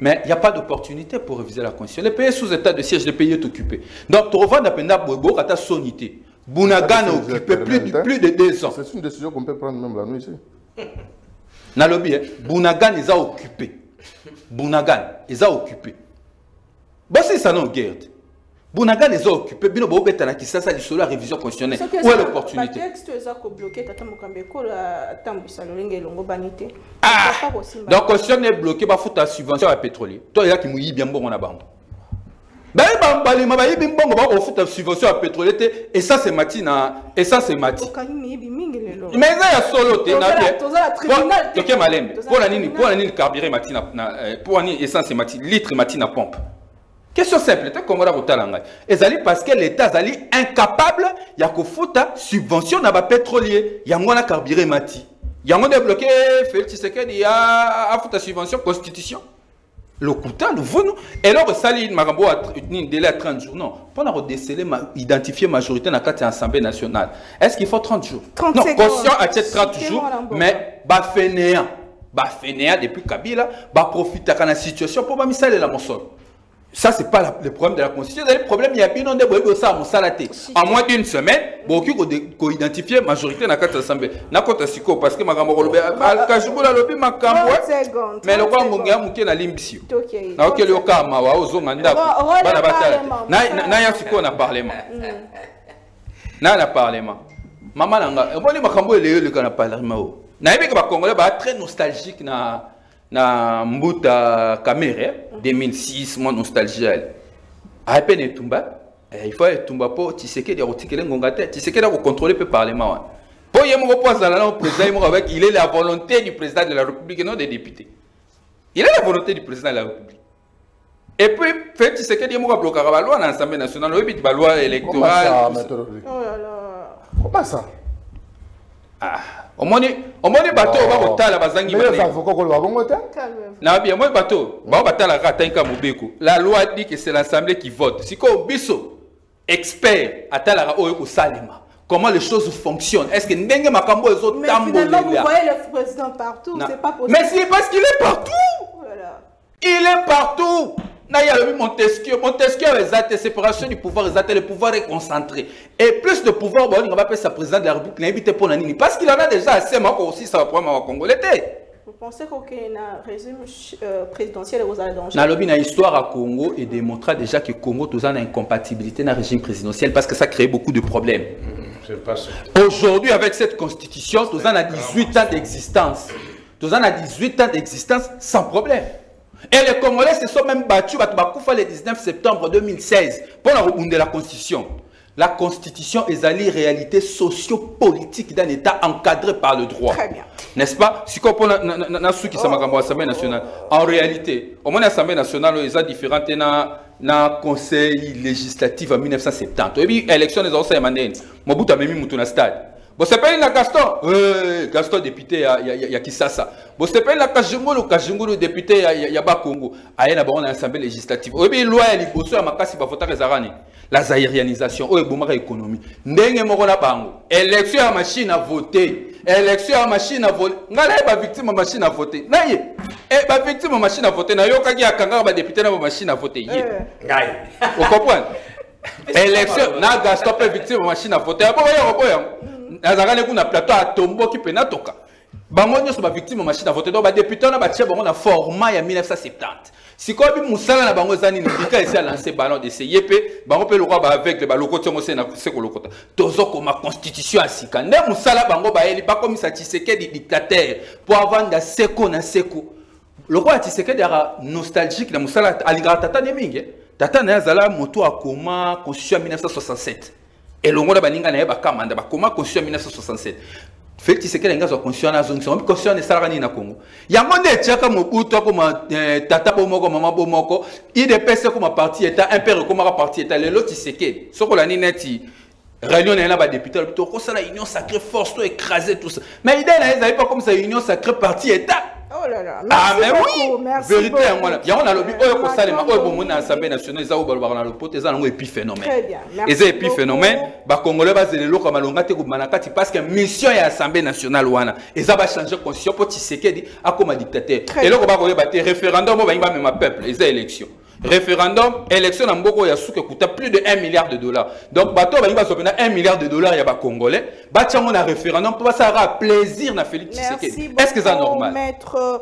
Mais il n'y a pas d'opportunité pour réviser la constitution. Les pays sous état de siège, les pays est occupé. Donc tu revends d'apenda bobo kata sonité. Bunagana occupé plus de plus de deux ans. C'est une décision qu'on peut prendre même la nuit ici. Na lobby Bunagana ils a occupé. Bunagana ils a occupé. Bah c'est ça non guerre. Bounaga les a occupés, bino bo betana ki sasa di solo révision constitutionnelle. Où est l'opportunité? Le texte est bloqué, tata mokambeko la tambisa lolinga elongo banité. Ah! Donc constitution est bloqué ba fouta subvention à pétrolier. Toi il y a qui mouyi bien bon on a bambo. Ba ba le ma ba yibi mbongo ba ko fouta subvention à pétrolier et ça c'est matina et ça c'est mati. Mais ça ya solo te na bien. Donc que malem. Pour la nini, pour la nini carburant matina pour nini essence matina litre matina pompe. Question simple, et parce que l'État est incapable, il y a une subvention à pétrolier, il y a un carburant mati. Il y a un débloqué, il y a une subvention constitution. Le coûtant, nous voulons. Et alors, ça, il y a un délai à trente jours. Non, pour identifier la majorité dans la carte de l'Assemblée nationale. Est-ce qu'il faut trente jours? Non, conscient à trente jours, mais bafénéen. Bafénéen depuis Kabila, profite de la situation pour me saler la monsole. Ça, ce n'est pas la, le problème de la Constitution. Le problème, il y a bien non de boire ça à salaté. En moins d'une semaine, beaucoup ont identifié la majorité dans la carte d'assemblée. N'a pas de parce que ma grand-mère lobby, Kajingulu lobby, ma grand-mère. Mais le grand-mère mouké na limbisio. Na ok le oka mawa ozo manda. Ba na batala. Na ya siko na parlement. Na na parlement. Maman langa. Moi le ma grand-mère le le na parlement. Na yebe ba Congolais ba très nostalgique na. Na Mbuta Kamerhe deux mille six, mon nostalgie. À peine et tumba, il faut être tumba pour Tshisekedi des routiers qui l'ont gâté. Tshisekedi a contrôlé le Parlement. Pour y avoir posé à l'an président avec, il est la volonté du président de la République et non des députés. Il est la volonté du président de la République. Et puis fait Tshisekedi a bloqué la loi dans l'Assemblée nationale, la loi électorale. Comment ça? Au moins, au moins, bateau va voter la basangi. Mais les avocats qu'on va voter. Non, bien, moi bateau, bah voter la carte inca mobeko. La loi dit que c'est l'Assemblée qui vote. Si quoi biso expert atala oyoko salima. Comment les choses fonctionnent? Est-ce que ndenge makambo ezo tambo là? Mais finalement, vous voyez le président partout, c'est pas possible. Mais c'est parce qu'il est partout. Il est partout. Là, il y a le Montesquieu. Montesquieu a séparation du pouvoir, le pouvoir est concentré. Et plus de pouvoir, on va appeler sa présidente de la République, parce qu'il en a déjà assez, moi aussi, ça va prendre ma Congolais. Vous pensez qu'aucun régime présidentiel est un danger? Dans l'histoire à Congo, il démontra déjà que Congo a une incompatibilité dans le régime présidentiel parce que ça crée beaucoup de problèmes. Aujourd'hui, avec cette constitution, nous avons dix-huit ans d'existence. Nous avons dix-huit ans d'existence sans problème. Et les Congolais se sont même battus le dix-neuf septembre deux mille seize pour la constitution. La constitution est la réalité sociopolitique d'un État encadré par le droit. Très bien. N'est-ce pas? Si on parle de l'Assemblée nationale, en réalité, au moins l'Assemblée nationale est différente dans le Conseil législatif en mille neuf cent soixante-dix. Et puis, l'élection des anciens mandats, Mobutu a mis Moutouna Stade. Vous savez, il y a Gaston. Gaston, député, il y a Kinshasa. Vous savez, il y a Kajingulu. Kajingulu, député, il y a Bakongo. Il y a l'Assemblée législative. Et puis, il y a les bosses, il y a Makassi, il y a Fotare Zarani. La zaïrianisation, oh, bomara économie. Ndenge morola bango. Élection à machine à voter. Élection à machine à voter. Ngala ba victime à machine à voter. Naye. Eh ba victime à machine à voter. Na yo kaki akanga ba député na ba machine à voter. Ye. Naye. Vous comprenez? Élection na Gaston pe victime à machine à voter. Abo yo boya. Na zangane ku na plateau à tombo ki pe na toka. Bango nyo so ba victime à machine à voter. Donc ba député na ba tie bango na format ya mille neuf cent soixante-dix. Si quoi bi musala na bango zani ndika esi a lancer ballon d'essayer pe bango pe le roi ba avec le baloko tiomo se na se ko lokota tozo ko ma constitution asika ne musala bango ba eli ba komi sa Tshisekedi dictateur pour avant da seko na seko le roi Tshisekedi era nostalgique na musala alinga tata ne mingi tata na zala moto akoma constitution mille neuf cent soixante-sept et longo da baninga na ba kamanda ba koma constitution mille neuf cent soixante-sept Félix Tshisekedi nga so conscient na zone son conscient ne salaka ni na Congo. Ya monde tchaka mobuto ko tata bomoko mama bomoko I D P S ko ma parti état impère ko ma parti état lelo Tshisekedi. Soko la ni neti réunion na ba député plutôt ko sala union sacrée force to écraser tout ça. Mais idée na ezali pas comme ça union sacrée parti état. Oh là là. Ah mais oui. Vérité en moi. Ya on a lobby oyo ko sala ma oyo bomo na Assemblée nationale za oba ba na le pote za ngo épiphénomène. Très bien. Eza épiphénomène ba Congolais ba zelelo ko malonga te ko manakati parce que mission ya Assemblée nationale wana eza ba changer constitution po Tshisekedi a comme dictateur. Et loko ba ko ba te référendum ba ba même peuple eza élection. Référendum élection na mboko ya souke coûta plus de un milliard de dollars. Donc bato ba ba sopena un milliard de dollars ya ba Congolais ba tiango na référendum to ba ça ra plaisir na Félix Tshisekedi. Est-ce que c'est normal? Maître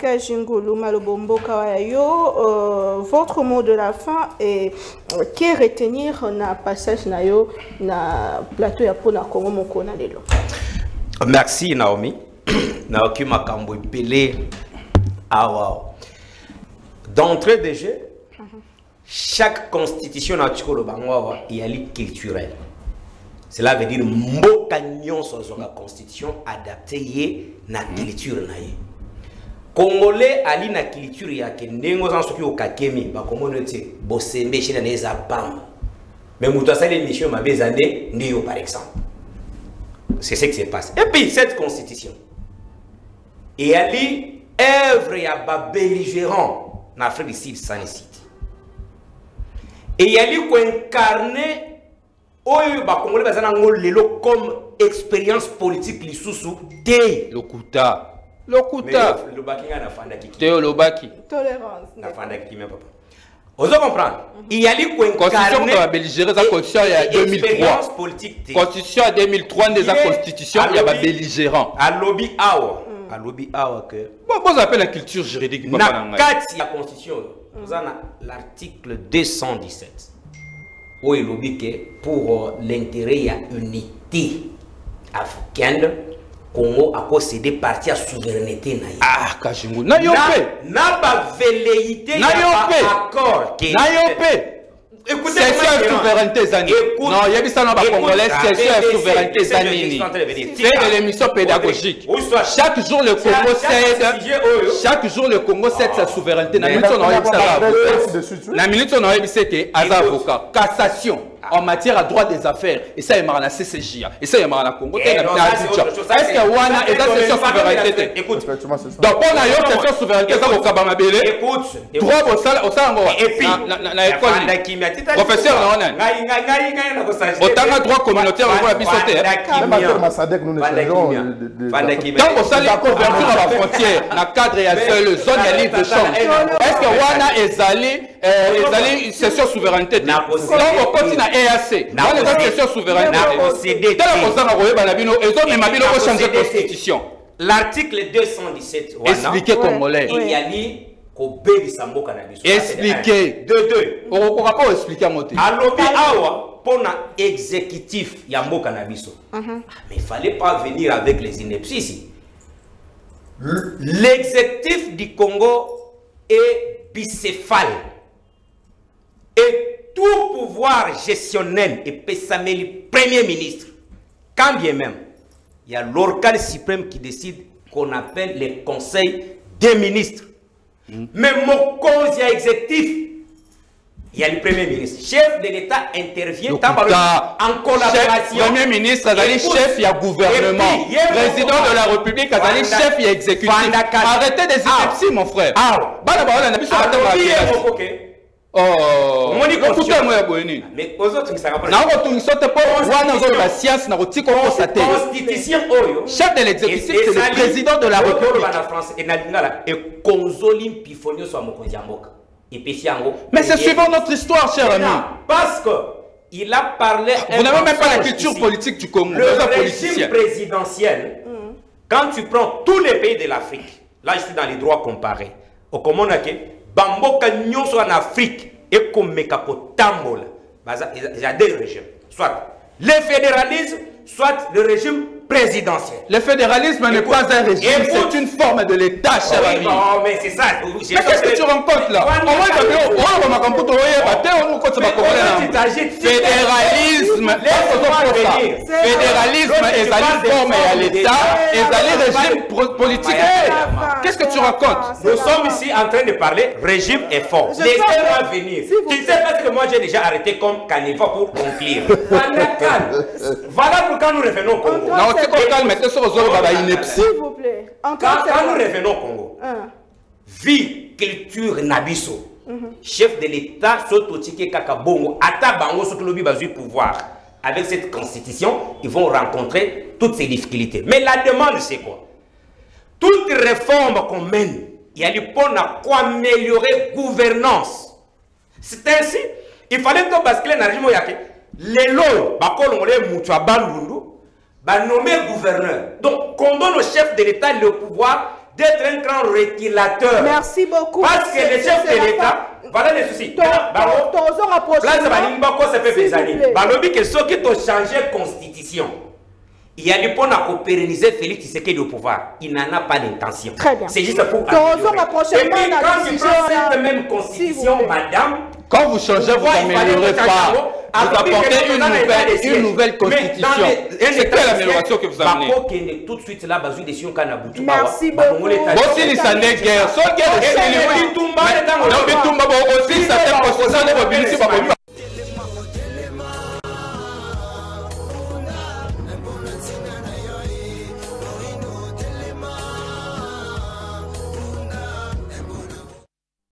Kajingulu Malobombo Kawayo, votre mot de la fin est que retenir na passage na yo na plateau ya pona Congo moko na lelo. Merci Naomi. Na okima kambo ipelé awa. D'entrée de jeu, chaque constitution y a culturelle. Cela veut dire mot cagnon sur la constitution adaptée à la culture. Congolais a la culture y a que n'engo sans soki okakemi ba communauté bosembe chez les apam. Mais muto ça les missions ma bezane ndio par exemple. C'est ce qui se passe. Et puis cette constitution et ali œuvre y a ba belligérant en Afrique du Sud, ça n'existe. Et il y a lui qui incarne comme expérience politique les sous-sous. Le Kouta. Le Kouta. Le Baki n'a pas d'affaire. Théo le Baki. Tolérance. N'a pas d'affaire. Vous comprenez? Il y a lui qui incarne la belligérance de la Constitution en deux mille trois. Constitution en deux mille trois, des constitutions, il y a la belligérance. À lobby hour. À l'objet à que vous appelez la culture juridique. Dans la constitution, nous avons l'article deux cent dix-sept. Où il oblige que pour l'intérêt à l'unité africaine, Congo a possédé partie à souveraineté. Ah, Kajingulu. N'a pas velléité. N'a pas accord. N'a pas. Écoutez, c'est souveraineté Zanini. Non, il y a des Congolais, c'est souveraineté Zanini. C'est de l'émission pédagogique. Chaque jour le Congo cède, chaque jour le Congo cède sa souveraineté. La minute on a dit que avocat, cassation en matière à droit des affaires. Et ça il y a la C C J. Et ça il y a la Congo. Est-ce que Wana et ça c'est souveraineté? Écoute, donc on a eu cette souveraineté avocat Bamabélé. Écoute, droit au salaire, au salaire et puis la école. Professeur, on a autant de droits communautaires, on voit la bisoté. Tant que ça, la couverture à la frontière, la cadre et la seule zone est libre de change. Est-ce que Wana et Zali, c'est sur souveraineté? Tant qu'on continue à E A C, Wana et Zali, c'est sur souveraineté. Tant qu'on s'en a roulé, ils ont même habillé au changer de constitution. l'article deux cent dix-sept, expliquez congolais. Il y a dit qu'au bébé Sambo cannabis. Expliquez. De deux. On ne pas expliquer à moté. Alors, pour l'exécutif, il y a un mot cannabis. Mais il ne fallait pas venir avec les inepties. L'exécutif du Congo est bicéphale. Et tout pouvoir gestionnel est pésamé le Premier ministre. Quand bien même, il y a l'organe suprême qui décide qu'on appelle les conseils des ministres. Mmh. Mais mon conseil exécutif, il y a le Premier ministre. Chef de l'État intervient en collaboration. Chef, Premier ministre, il chef, il y a gouvernement. Puis, y a président de la République, il y a chef, il y a exécutif. Arrêtez des inepties, mon frère. Ah, bah, on a mis sur la table. Oh, mon écoutez moi boni. Mais aux autres qui s'appellent. Na ko tungi sote po wana zo la science na ko tiko ko saté. Constitution oyo. Chef de l'exécutif c'est le président de la République de la France et nalinga la e konzolim pifonio so mokonzi amboka. Et pesi ango. Mais c'est suivant notre histoire cher ami. Parce que il a parlé. Vous n'avez même pas la culture politique du Congo. Le régime présidentiel. Quand tu prends tous les pays de l'Afrique, là je suis dans les droits comparés. Au Komonake Bamboka nyonso en Afrique et comme Mekako Tambola, il y a deux régimes. Soit le fédéralisme, soit le régime présidentiel. Le fédéralisme n'est pas un régime, c'est une forme de l'État, cher ami. Non, mais c'est ça. Mais qu'est-ce que tu rencontres là? Fédéralisme, fédéralisme est une forme à l'État, est un régime politique. Qu'est-ce que tu racontes? Nous sommes ici en train de parler régime et fort. Laissez-moi venir. Tu sais parce que moi j'ai déjà arrêté comme carnivore pour conclure. Voilà pourquoi nous revenons au Congo. Non, c'est qu'on calme, mettez sur aux autres inepties. S'il vous plaît. Quand nous revenons au Congo, vie, culture, nabiso, chef de l'État, Sototiké Kakabongo, Atabango, Sotolobi Bazu pouvoir. Avec cette constitution, ils vont rencontrer toutes ces difficultés. Mais la demande, c'est quoi? Toute réforme qu'on mène, il y a du point à quoi améliorer gouvernance. C'est ainsi, il fallait que basculer dans le régime Oyake. Les lois, bah nommé gouverneur. Donc, qu'on donne au chef de l'État le pouvoir d'être un grand régulateur. Merci beaucoup. Parce que le chef de l'État, voilà les soucis. Là, ça fait des années. Balobi que ceux qui ont changé la constitution. Il y a du point à pérenniser Félix Tshisekedi au pouvoir. Il n'en a pas l'intention. C'est juste pour améliorer. Et puis, quand tu prends cette même constitution, madame, quand vous changez, vous n'améliorez pas. Vous apportez une nouvelle, une nouvelle constitution. C'est quelle amélioration que vous amenez? Tout de suite, là, vous avez des choses qui n'aboutent pas. Merci beaucoup. Vous avez des choses qui n'aboutent pas. Vous avez des choses qui n'aboutent pas. Vous avez des choses qui n'aboutent pas.